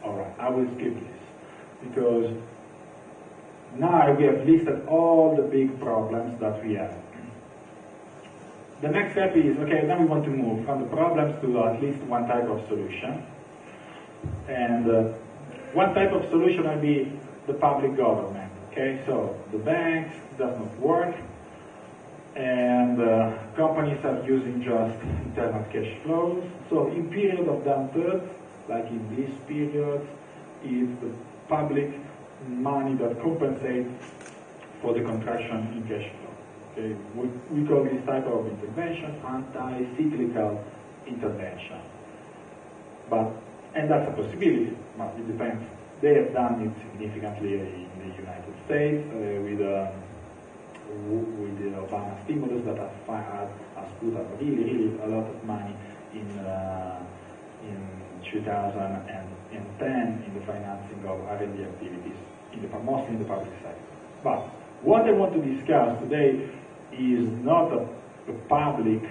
Alright, I will skip this, because now we have listed all the big problems that we have. The next step is, okay, now we want to move from the problems to at least one type of solution. And one type of solution will be the public government. Okay, so the banks does not work, and companies are using just internal cash flows. So in period of downturn, like in this period, it's the public money that compensates for the contraction in cash flow. Okay, we call this type of intervention anti-cyclical intervention. And that's a possibility, but it depends. They have done it significantly in the United States with the Obama stimulus that has put up really a lot of money in 2010 in the financing of R&D activities, mostly in the public sector. But what I want to discuss today is not a public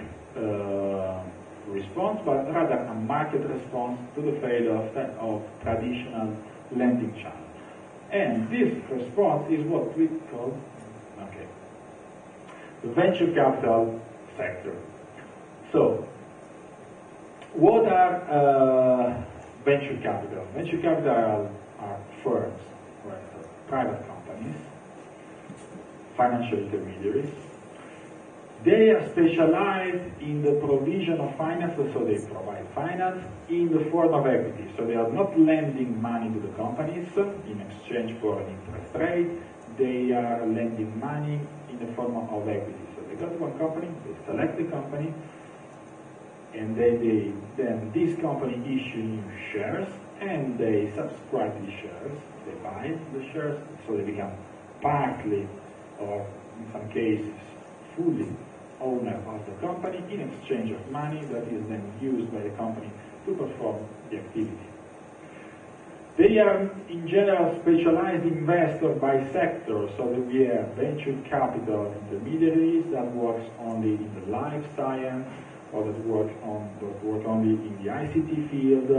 response, but rather a market response to the failure of traditional lending channels. And this response is what we call the venture capital sector. So, what are venture capital? Venture capital are firms, right, private companies, financial intermediaries. They are specialized in the provision of finance, so they provide finance in the form of equity. So they are not lending money to the companies in exchange for an interest rate. They are lending money in the form of equity. So they go to one company, they select the company, and then this company issues new shares, and they subscribe the shares, they buy the shares, so they become partly, or in some cases, fully owner of the company in exchange of money that is then used by the company to perform the activity. They are, in general, specialized investors by sector, so that we have venture capital intermediaries that works only in the life science, or that work only in the ICT field,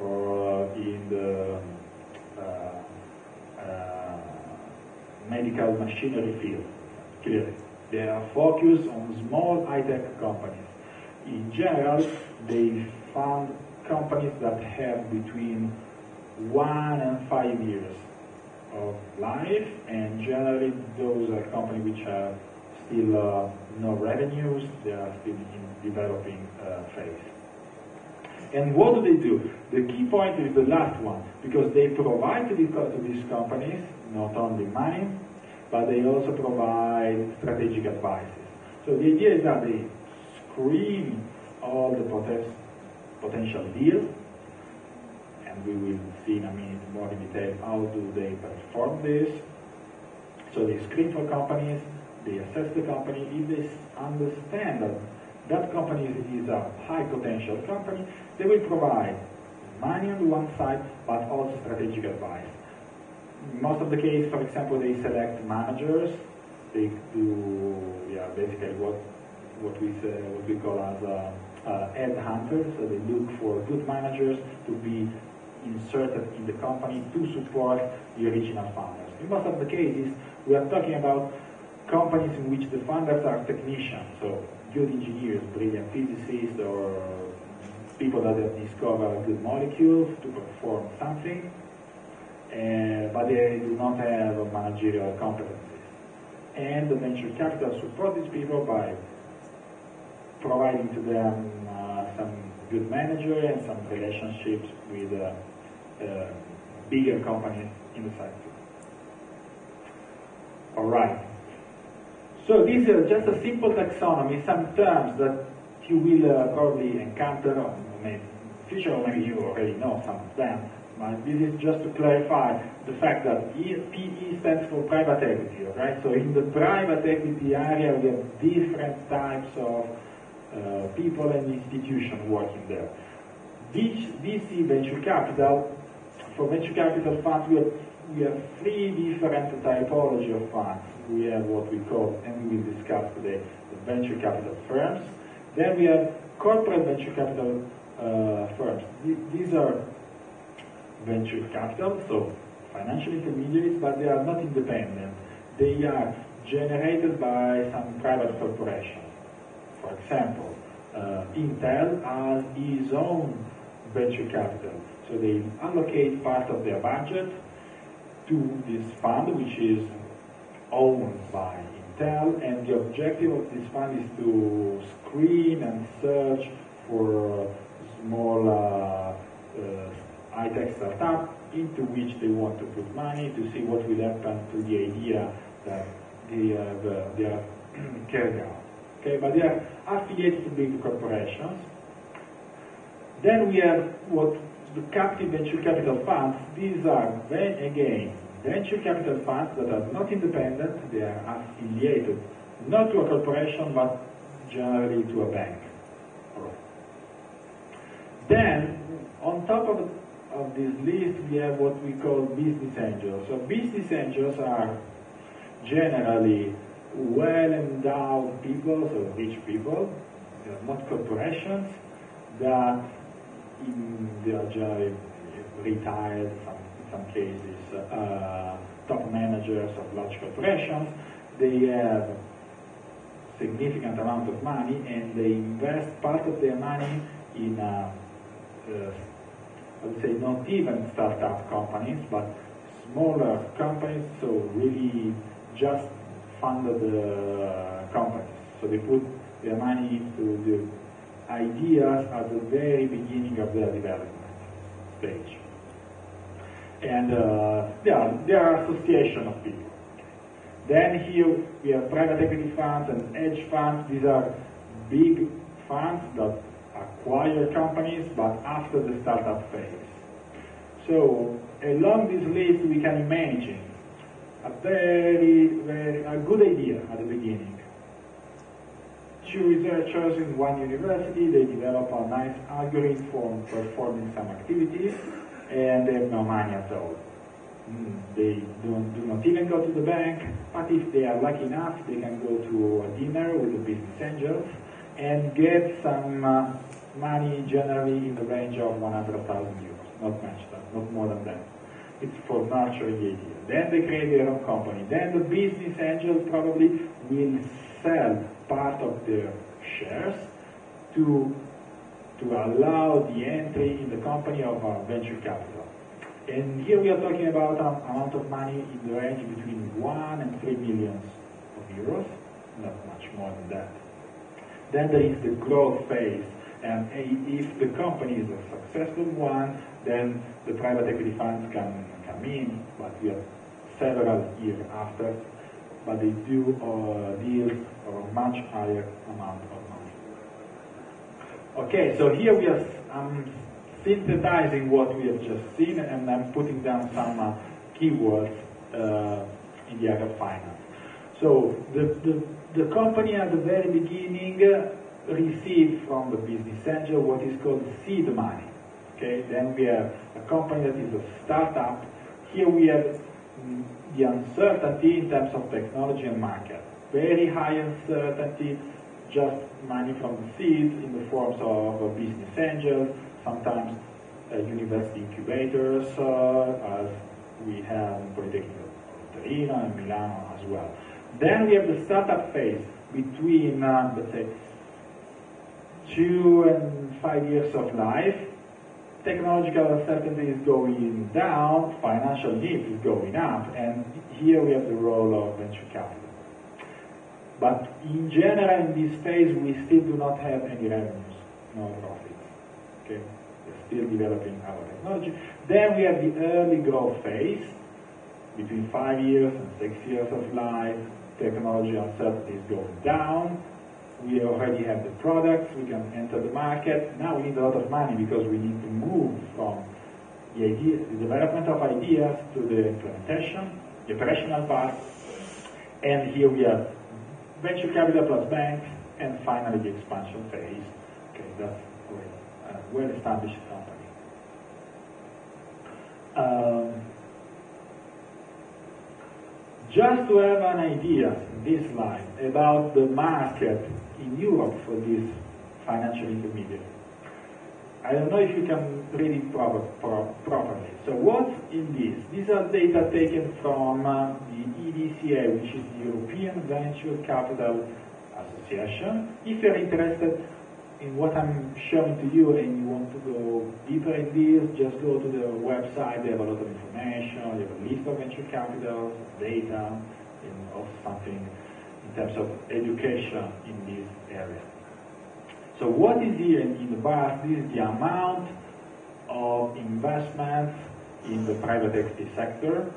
or in the medical machinery field. Clearly, they are focused on small high-tech companies. In general, they found companies that have between 1 and 5 years of life, and generally those are companies which are still no revenues, they are still in developing phase. And what do they do? The key point is the last one, because they provide to these companies not only money, but they also provide strategic advices. So the idea is that they screen all the potential deals, and we will see in a minute more in detail how do they perform this. So they screen for companies, they assess the company. If they understand that company is a high potential company, they will provide money on the one side, but also strategic advice. In most of the case, for example, they select managers. They do, basically what we call as headhunters. So they look for good managers to be inserted in the company to support the original founders. In most of the cases, we are talking about companies in which the founders are technicians, so good engineers, brilliant physicists, or people that have discovered good molecules to perform something, but they do not have managerial competencies. And the venture capital supports these people by providing to them some good manager and some relationships with bigger companies in the sector. All right. So these are just a simple taxonomy, some terms that you will probably encounter or maybe in the future, or maybe you already know some of them. But this is just to clarify the fact that PE stands for private equity, right? So in the private equity area, we have different types of people and institutions working there. VC venture capital, for venture capital funds, we have three different typology of funds. We have what we call, and we will discuss today, the venture capital firms. Then we have corporate venture capital firms. These are venture capital, so financial intermediaries, but they are not independent. They are generated by some private corporation. For example, Intel has its own venture capital, so they allocate part of their budget to this fund, which is owned by Intel, and the objective of this fund is to screen and search for small high-tech startups into which they want to put money, to see what will happen to the idea that they are carried out. Okay, but they are affiliated to big corporations. Then we have what the captive venture capital funds. These are, again, venture capital funds that are not independent. They are affiliated not to a corporation, but generally to a bank. Right. Then, on top of this list, we have what we call business angels. So business angels are generally well-endowed people, so rich people. They are not corporations. They are generally retired, in some cases, top managers of large corporations. They have significant amount of money, and they invest part of their money in, I would say, not even startup companies, but smaller companies, so really just funded companies. So they put their money into the ideas at the very beginning of their development stage. And there are association of people. Then here we have private equity funds and hedge funds. These are big funds that acquire companies, but after the startup phase. So along this list, we can imagine a very good idea at the beginning. Two researchers in one university, they develop a nice algorithm for performing some activities, and they have no money at all. They do not even go to the bank, but if they are lucky enough, they can go to a dinner with the business angels and get some money, generally in the range of 100,000 euros, not much, not more than that. It's for nurturing the idea. Then they create their own company. Then the business angel probably will sell part of their shares to allow the entry in the company of venture capital. And here we are talking about an amount of money in the range between 1 and 3 million euros, not much more than that. Then there is the growth phase. And if the company is a successful one, then the private equity funds can come in, but we have several years after, but they do deals for a much higher amount of money. Okay, so here we are synthesizing what we have just seen, and I'm putting down some keywords in the area of finance. So the company at the very beginning receive from the business angel what is called seed money. Okay, then we have a company that is a startup. Here we have the uncertainty in terms of technology and market. Very high uncertainty, just money from the seeds in the forms of a business angel, sometimes university incubators, as we have in Politecnico di Torino and Milano as well. Then we have the startup phase between, let's say, 2 and 5 years of life. Technological uncertainty is going down, financial needs is going up, and here we have the role of venture capital. But in general, in this phase, we still do not have any revenues, no profits. Okay? We're still developing our technology. Then we have the early growth phase, between 5 years and 6 years of life. Technology uncertainty is going down. We already have the products, we can enter the market. Now we need a lot of money because we need to move from the development of ideas to the implementation. the operational part, and here we have venture capital plus bank, and finally the expansion phase. Okay, that's great. Well-established company. Just to have an idea, this slide, about the market in Europe for this financial intermediary. I don't know if you can read it properly. So what's in this? These are data taken from the EDCA, which is the European Venture Capital Association. If you're interested in what I'm showing to you and you want to go deeper in this, just go to their website. They have a lot of information, they have a list of venture capital, data, and also something in terms of education in this area. So what is here in the bar? This is the amount of investments in the private equity sector.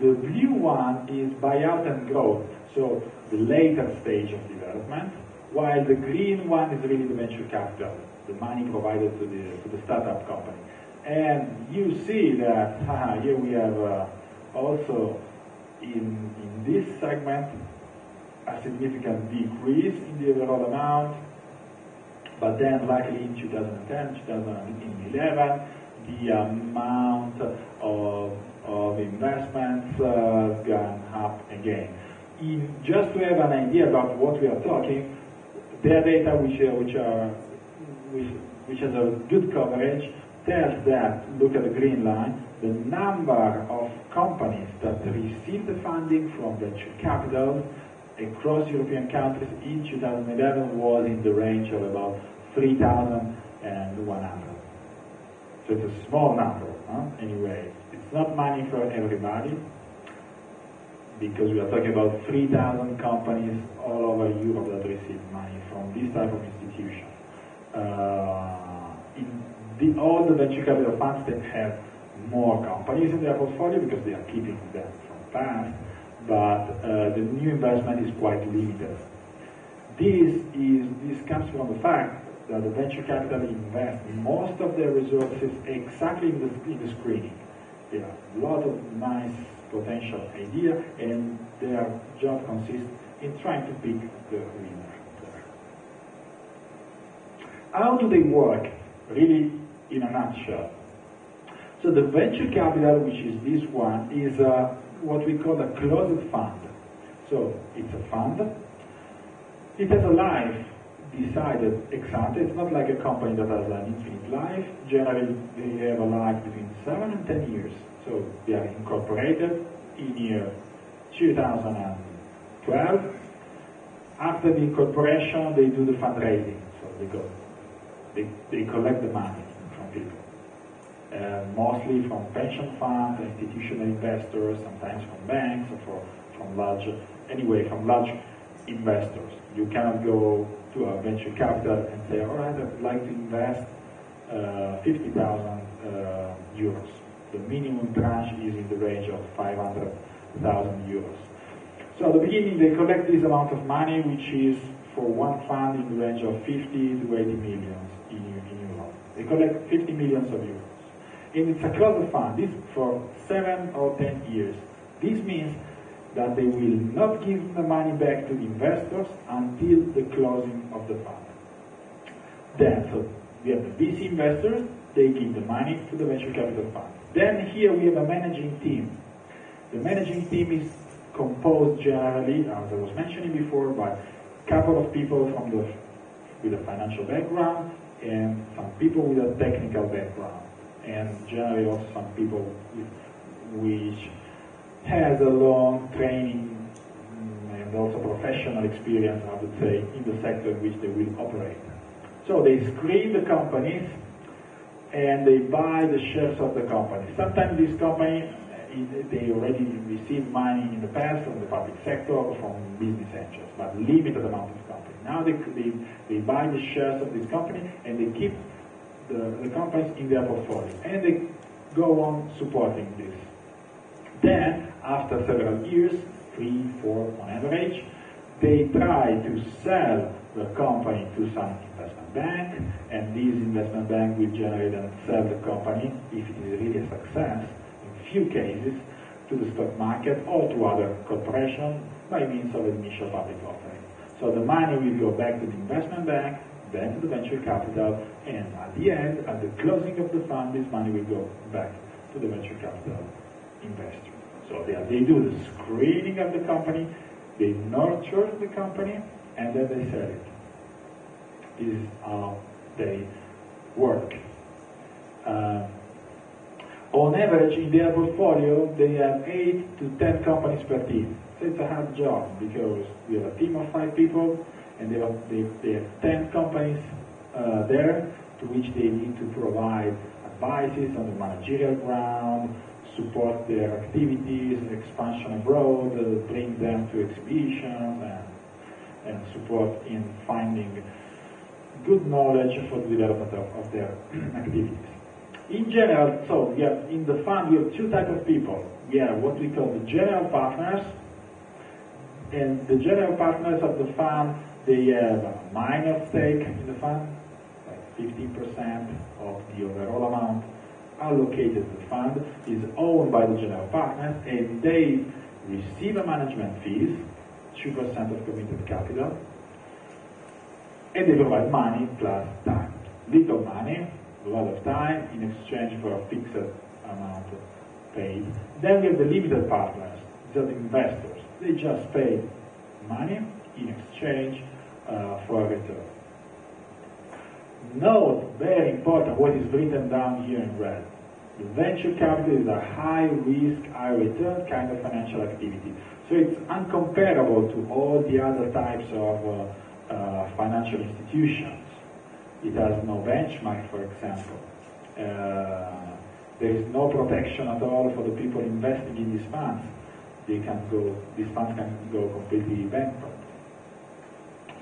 The blue one is buyout and growth, so the later stage of development, while the green one is really the venture capital, the money provided to the startup company. And you see that here we have also in this segment a significant decrease in the overall amount, but then likely in 2010, 2011, the amount of investments gone up again. Just to have an idea about what we are talking, their data, which has a good coverage, tells that, look at the green line, the number of companies that received the funding from venture capital across European countries in 2011 was in the range of about 3,100. So it's a small number, huh? Anyway. It's not money for everybody, because we are talking about 3,000 companies all over Europe that receive money from this type of institution. All the venture capital funds that have more companies in their portfolio because they are keeping them from the past, but the new investment is quite limited. This comes from the fact that the venture capital invests most of their resources exactly in the screening. There are a lot of nice potential idea, and their job consists in trying to pick the winner. How do they work, really, in a nutshell? So the venture capital, which is this one, is what we call a closed fund. So it's a fund. It has a life decided ex ante. It's not like a company that has an infinite life. Generally, they have a life between 7 and 10 years. So they are incorporated in year 2012. After the incorporation, they do the fundraising. So they collect the money from people, mostly from pension funds, institutional investors, sometimes from banks, or from large investors. You cannot go to a venture capital and say, all right, I'd like to invest 50,000 euros. The minimum tranche is in the range of 500,000 euros. So at the beginning, they collect this amount of money, which is for one fund in the range of 50 to 80 million in Europe. They collect 50 million euros. And it's a closed fund. This for 7 or 10 years. This means that they will not give the money back to the investors until the closing of the fund. Then, so we have the VC investors, they give the money to the venture capital fund. Then here we have a managing team. The managing team is composed generally, as I was mentioning before, by a couple of people with a financial background and some people with a technical background, and generally also some people which has a long training and also professional experience, I would say, in the sector in which they will operate. So they screen the companies and they buy the shares of the company. Sometimes this company, they already receive money in the past from the public sector or from business angels, but limited amount of company. Now they buy the shares of this company and they keep the companies in their portfolio and they go on supporting this. Then, after several years, 3, 4 on average, they try to sell the company to some investment bank, and this investment bank will generate and sell the company, if it is really a success, in few cases, to the stock market or to other corporations by means of an initial public offering. So the money will go back to the investment bank, then to the venture capital, and at the end, at the closing of the fund, this money will go back to the venture capital investor. So they do the screening of the company, they nurture the company, and then they sell it. This is how they work. On average, in their portfolio, they have 8 to 10 companies per team. So it's a hard job, because we have a team of 5 people, and they have 10 companies there, to which they need to provide advices on the managerial ground, support their activities, expansion abroad, bring them to exhibitions, and support in finding good knowledge for the development of their activities. In general, so we have, in the fund, we have two types of people. We have what we call the general partners, and the general partners of the fund, they have a minor stake in the fund, like 15% of the overall amount allocated to the fund is owned by the general partners, and they receive a management fees, 2% of committed capital, and they provide money plus time. Little money, a lot of time, in exchange for a fixed amount paid. Then we have the limited partners, the investors. They just pay money in exchange for a return. Note, very important, what is written down here in red. The venture capital is a high risk, high return kind of financial activity. So it's uncomparable to all the other types of financial institutions. It has no benchmark, for example. There is no protection at all for the people investing in these funds. These funds can go completely bankrupt.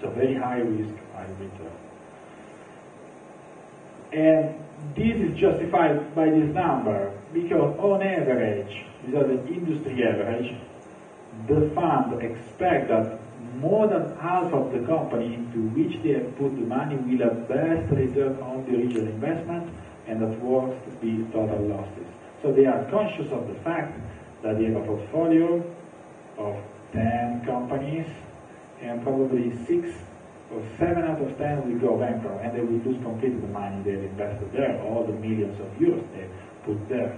So very high risk, high return. And this is justified by this number, because on average, these are the industry average, the fund expects that more than half of the company into which they have put the money will have best return on the original investment, and at worst be total losses. So they are conscious of the fact that they have a portfolio of 10 companies, and probably 6 or 7 out of 10 will go bankrupt, and they will lose completely the money they've invested there, all the millions of euros they put there.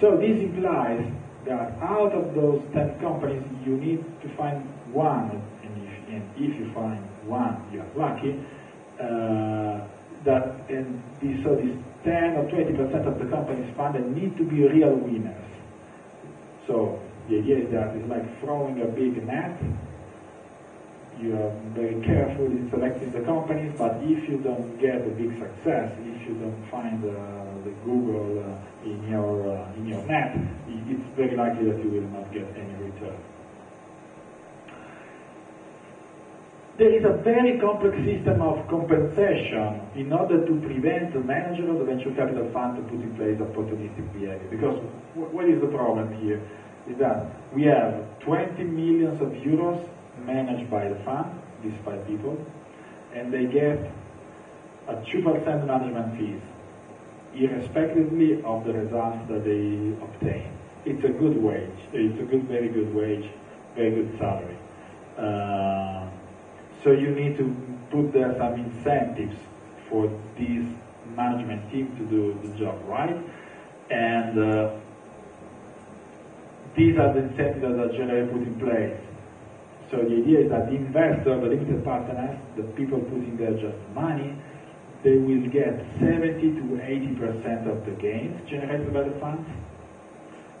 So this implies that out of those 10 companies, you need to find one, and if you find one, you are lucky. So these 10 or 20% of the companies funded need to be real winners. So the idea is that it's like throwing a big net. You are very careful in selecting the companies, but if you don't get a big success, if you don't find the Google in your net, it's very likely that you will not get any return. There is a very complex system of compensation in order to prevent the manager of the venture capital fund to put in place opportunistic behavior. Because what is the problem here? Is that we have 20 millions of euros managed by the fund, these 5 people, and they get a 2% management fees, irrespectively of the results that they obtain. It's a good wage. It's a good, very good wage, very good salary. So you need to put there some incentives for this management team to do the job right, and these are the incentives that are generally put in place. So the idea is that the investor, the limited partners, the people putting their just money, they will get 70 to 80% of the gains generated by the fund.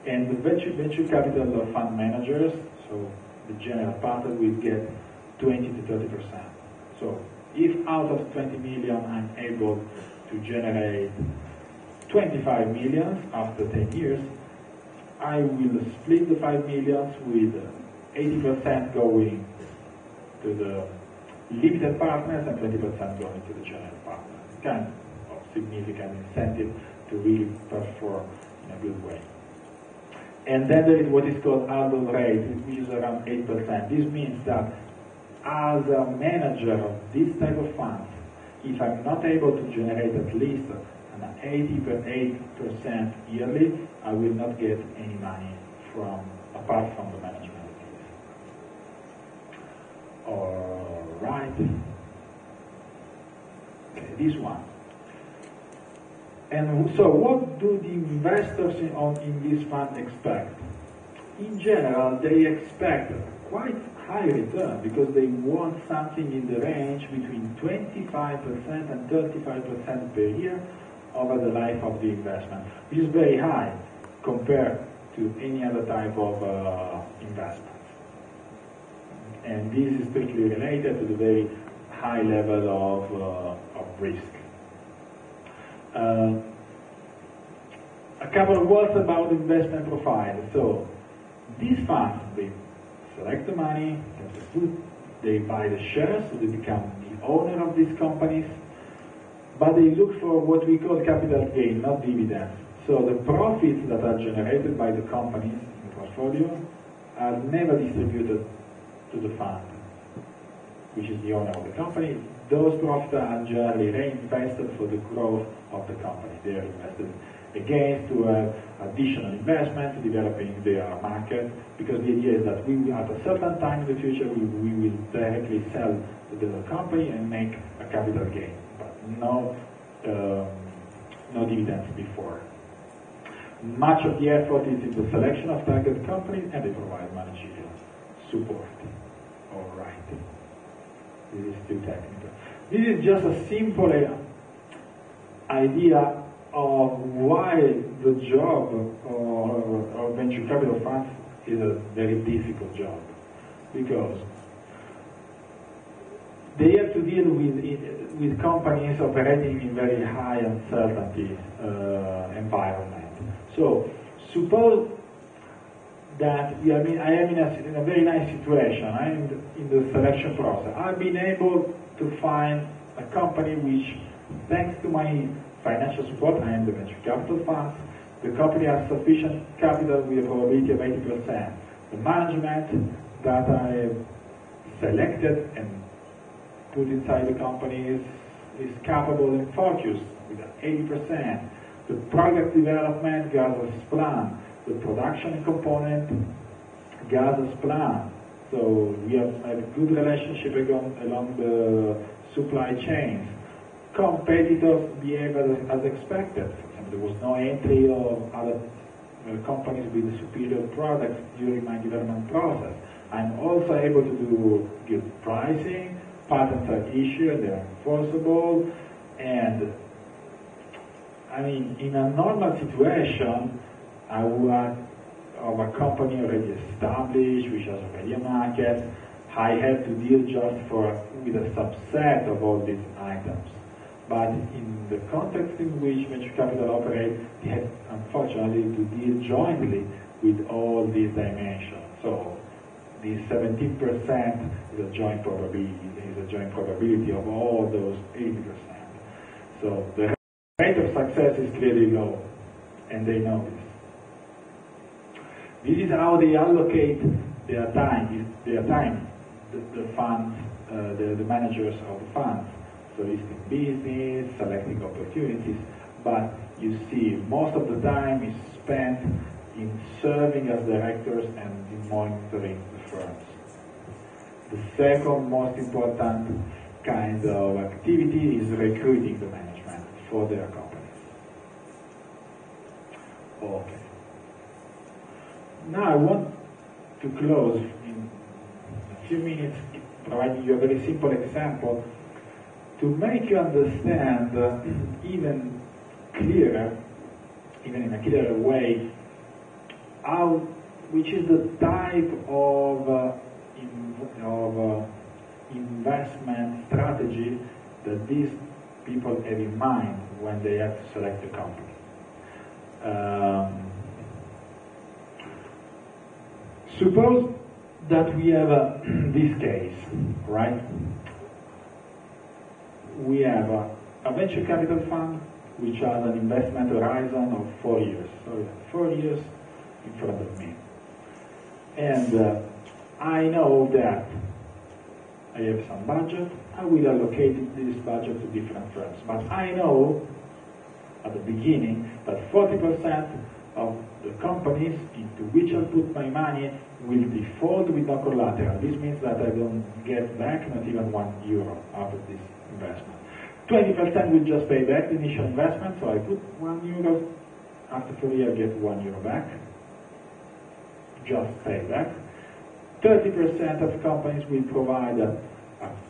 And the venture capital or fund managers, so the general partner, will get 20 to 30%. So if out of 20 million I'm able to generate 25 million after 10 years, I will split the 5 million with 80% going to the limited partners and 20% going to the general partners. Kind of significant incentive to really perform in a good way. And then there is what is called hurdle rate, which is around 8%. This means that as a manager of this type of funds, if I'm not able to generate at least an 8% yearly, I will not get any money from, apart from the management fees. All right. Okay, this one. And so what do the investors in this fund expect? In general, they expect quite high return because they want something in the range between 25% and 35% per year over the life of the investment, which is very high compared to any other type of investment. And this is strictly related to the very high level of risk. A couple of words about investment profile. So these funds, they select the money, they buy the shares, so they become the owner of these companies, but they look for what we call capital gain, not dividends. So the profits that are generated by the companies in the portfolio are never distributed to the fund, which is the owner of the company. Those profits are generally reinvested for the growth of the company. They are invested again to additional investment, developing their market, because the idea is that we will, at a certain time in the future, we will directly sell the company and make a capital gain, but no dividends before. Much of the effort is in the selection of target companies, and they provide managerial support. All right. This is too technical. This is just a simple idea of why the job of venture capital funds is a very difficult job, because they have to deal with companies operating in very high uncertainty environment. So suppose that I am in a very nice situation. I am in the selection process. I've been able to find a company which, thanks to my financial support, I am the venture capital funds, the company has sufficient capital with a probability of 80%. The management that I selected and put inside the company is capable and focused with 80%. The product development gathers plan, the production component gathers plan. So we have a good relationship along the supply chains. Competitors behave as expected. There was no entry of other companies with superior products during my development process. I'm also able to do good pricing, patents are issued, they're enforceable, and I mean, in a normal situation, I work of a company already established, which has already a market, I have to deal just with a subset of all these items. But in the context in which venture capital operates, they have, unfortunately, to deal jointly with all these dimensions. So the 17% is a joint probability of all those 80%. So the rate of success is clearly low, and they know this. This is how they allocate their time. The managers of the funds. So listing business, selecting opportunities, but you see most of the time is spent in serving as directors and in monitoring the firms. The second most important kind of activity is recruiting the management for their companies. Okay. Now I want to close in a few minutes providing you a very simple example to make you understand even in a clearer way, which is the type of investment strategy that these people have in mind when they have to select a company. Suppose that we have this case, right? We have a venture capital fund which has an investment horizon of 4 years. So we have 4 years in front of me. And I know that I have some budget. I will allocate this budget to different firms. But I know at the beginning that 40% of the companies into which I put my money will default with no collateral. This means that I don't get back not even €1 out of this investment. 20% will just pay back the initial investment, so I put €1, after 4 years I get €1 back, just pay back. 30% of companies will provide a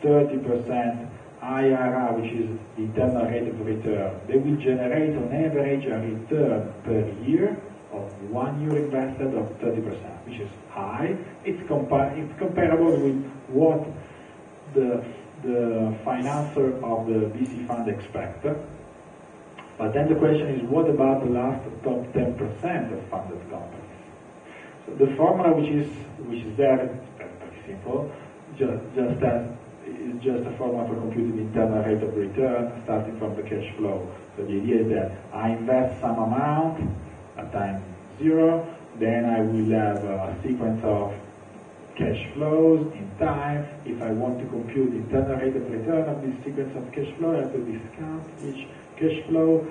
30% IRR, which is the internal rate of return. They will generate on average a return per year of €1 invested of 30%, which is high. It's comparable with what the financer of the VC fund expects. But then the question is, what about the last top 10% of funded companies? So the formula which is there is very simple. It's just a formula for computing internal rate of return starting from the cash flow. So the idea is that I invest some amount at time 0, then I will have a sequence of cash flows in time. If I want to compute the internal rate of return of this sequence of cash flow, I have to discount each cash flow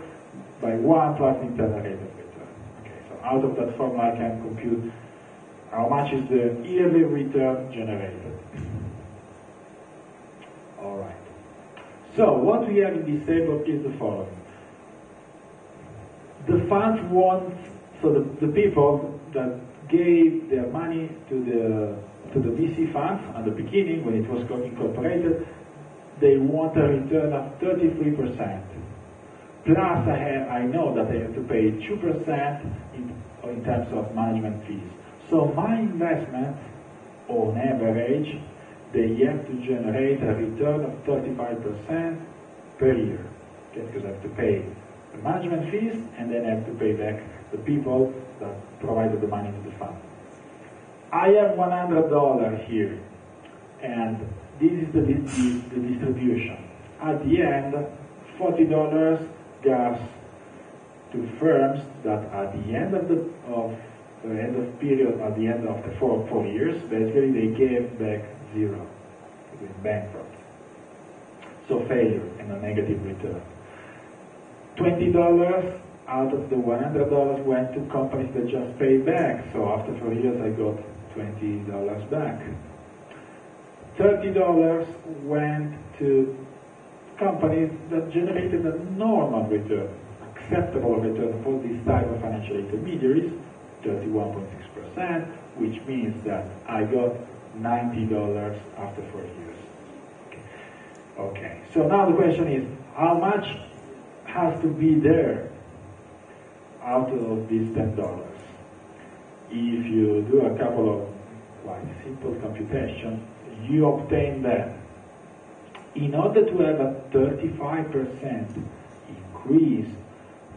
by 1 plus the internal rate of return. Okay, so out of that formula I can compute how much is the yearly return generated. Alright. So what we have in this table is the following. The fund wants, so the people that gave their money to the VC funds at the beginning when it was incorporated, they want a return of 33%. Plus I know that I have to pay 2% in terms of management fees. So my investment, on average, they have to generate a return of 35% per year. Okay, because I have to pay the management fees and then I have to pay back the people that provided the money to the fund. I have $100 here, and this is the distribution. At the end, $40 goes to firms that at the end of the 4 years, basically they gave back €0, to be bankrupt. So failure and a negative return. $20 out of the $100 went to companies that just pay back, so after 4 years I got $20 back. $30 went to companies that generated a normal return, acceptable return for this type of financial intermediaries, 31.6%, which means that I got $90 after 4 years. Okay, so now the question is, how much has to be there out of these $10? If you do a couple of quite simple computations, you obtain that in order to have a 35% increase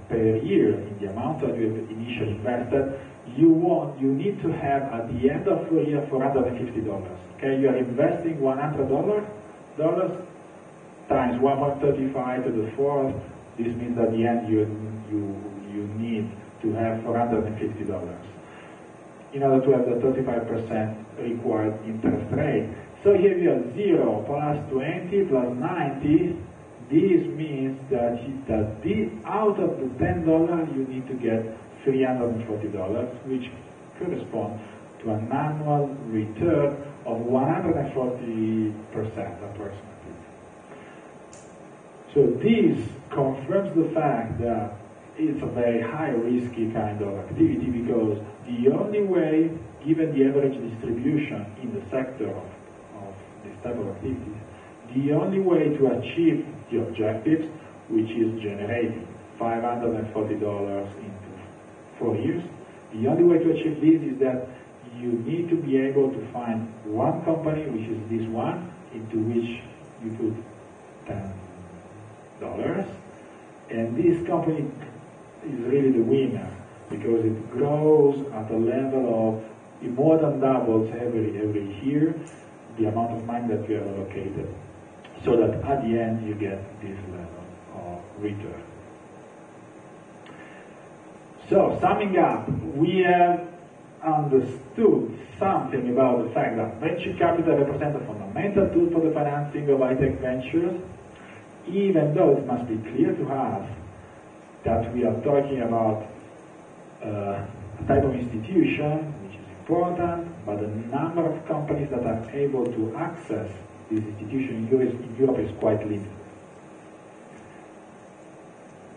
per year in the amount that you have initially invested, you need to have at the end of 4 years $450. Okay, you are investing $100 times 1.35 to the fourth. This means at the end you need to have $450 in order to have the 35% required interest rate. So here you have 0 plus 20 plus 90. This means that out of the $10 you need to get $340, which corresponds to an annual return of 140% approximately. So this confirms the fact that it's a very high risky kind of activity, because the only way, given the average distribution in the sector of this type of activities, the only way to achieve the objectives, which is generating $540 in 4 years, the only way to achieve this is that you need to be able to find one company, which is this one, into which you put $10, and this company is really the winner, because it grows at a level of, it more than doubles every year the amount of money that you have allocated, so that at the end you get this level of return. So, summing up, we have understood something about the fact that venture capital represents a fundamental tool for the financing of high-tech ventures, even though it must be clear to us that we are talking about a type of institution which is important, but the number of companies that are able to access this institution in Europe is quite limited.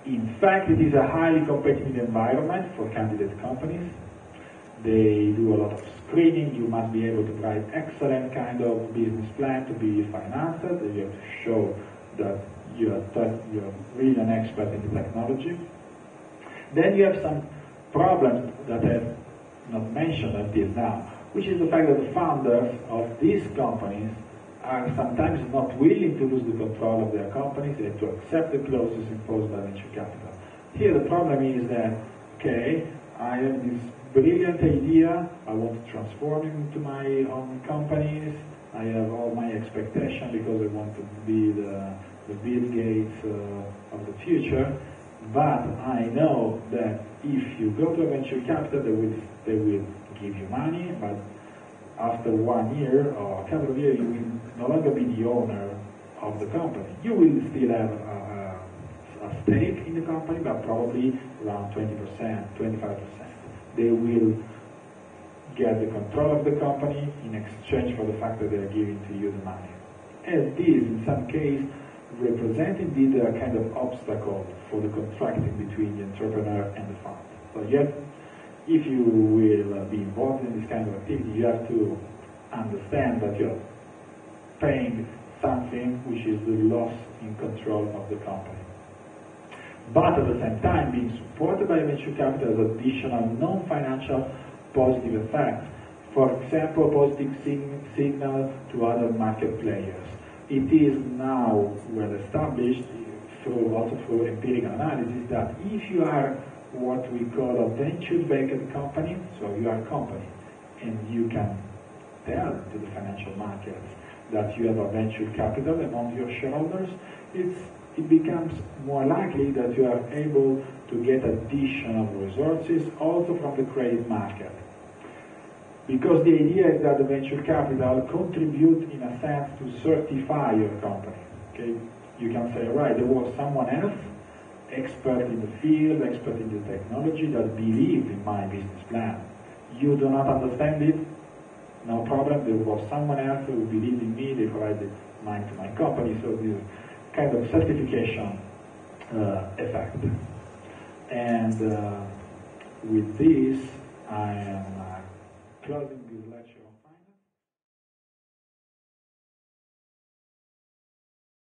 In fact, it is a highly competitive environment for candidate companies. They do a lot of screening. You must be able to write excellent kind of business plan to be financed. You have to show that you're really an expert in the technology. Then you have some problems that I have not mentioned until now, which is the fact that the founders of these companies are sometimes not willing to lose the control of their companies and to accept the clauses imposed by venture capital. Here the problem is that, okay, I have this brilliant idea, I want to transform it into my own companies, I have all my expectations because I want to be the Bill Gates of the future, but I know that if you go to venture capital, they will give you money, but after 1 year or a couple of years, you will no longer be the owner of the company. You will still have a stake in the company, but probably around 20%, 25%. They will get the control of the company in exchange for the fact that they are giving to you the money. And this, in some case, represents indeed a kind of obstacle for the contracting between the entrepreneur and the fund. So yet, if you will be involved in this kind of activity, you have to understand that you're paying something which is the loss in control of the company. But at the same time, being supported by venture capital has additional non-financial positive effects. For example, positive signal to other market players. It is now well established, also through empirical analysis, that if you are what we call a venture-backed company, so you are a company, and you can tell to the financial markets that you have a venture capital among your shareholders, it becomes more likely that you are able to get additional resources also from the credit market. Because the idea is that the venture capital contributes in a sense to certify your company. Okay? You can say, right, there was someone else, expert in the field, expert in the technology, that believed in my business plan. You do not understand it? No problem, there was someone else who believed in me, they provided mine to my company, so this kind of certification effect. And with this, I am closing this.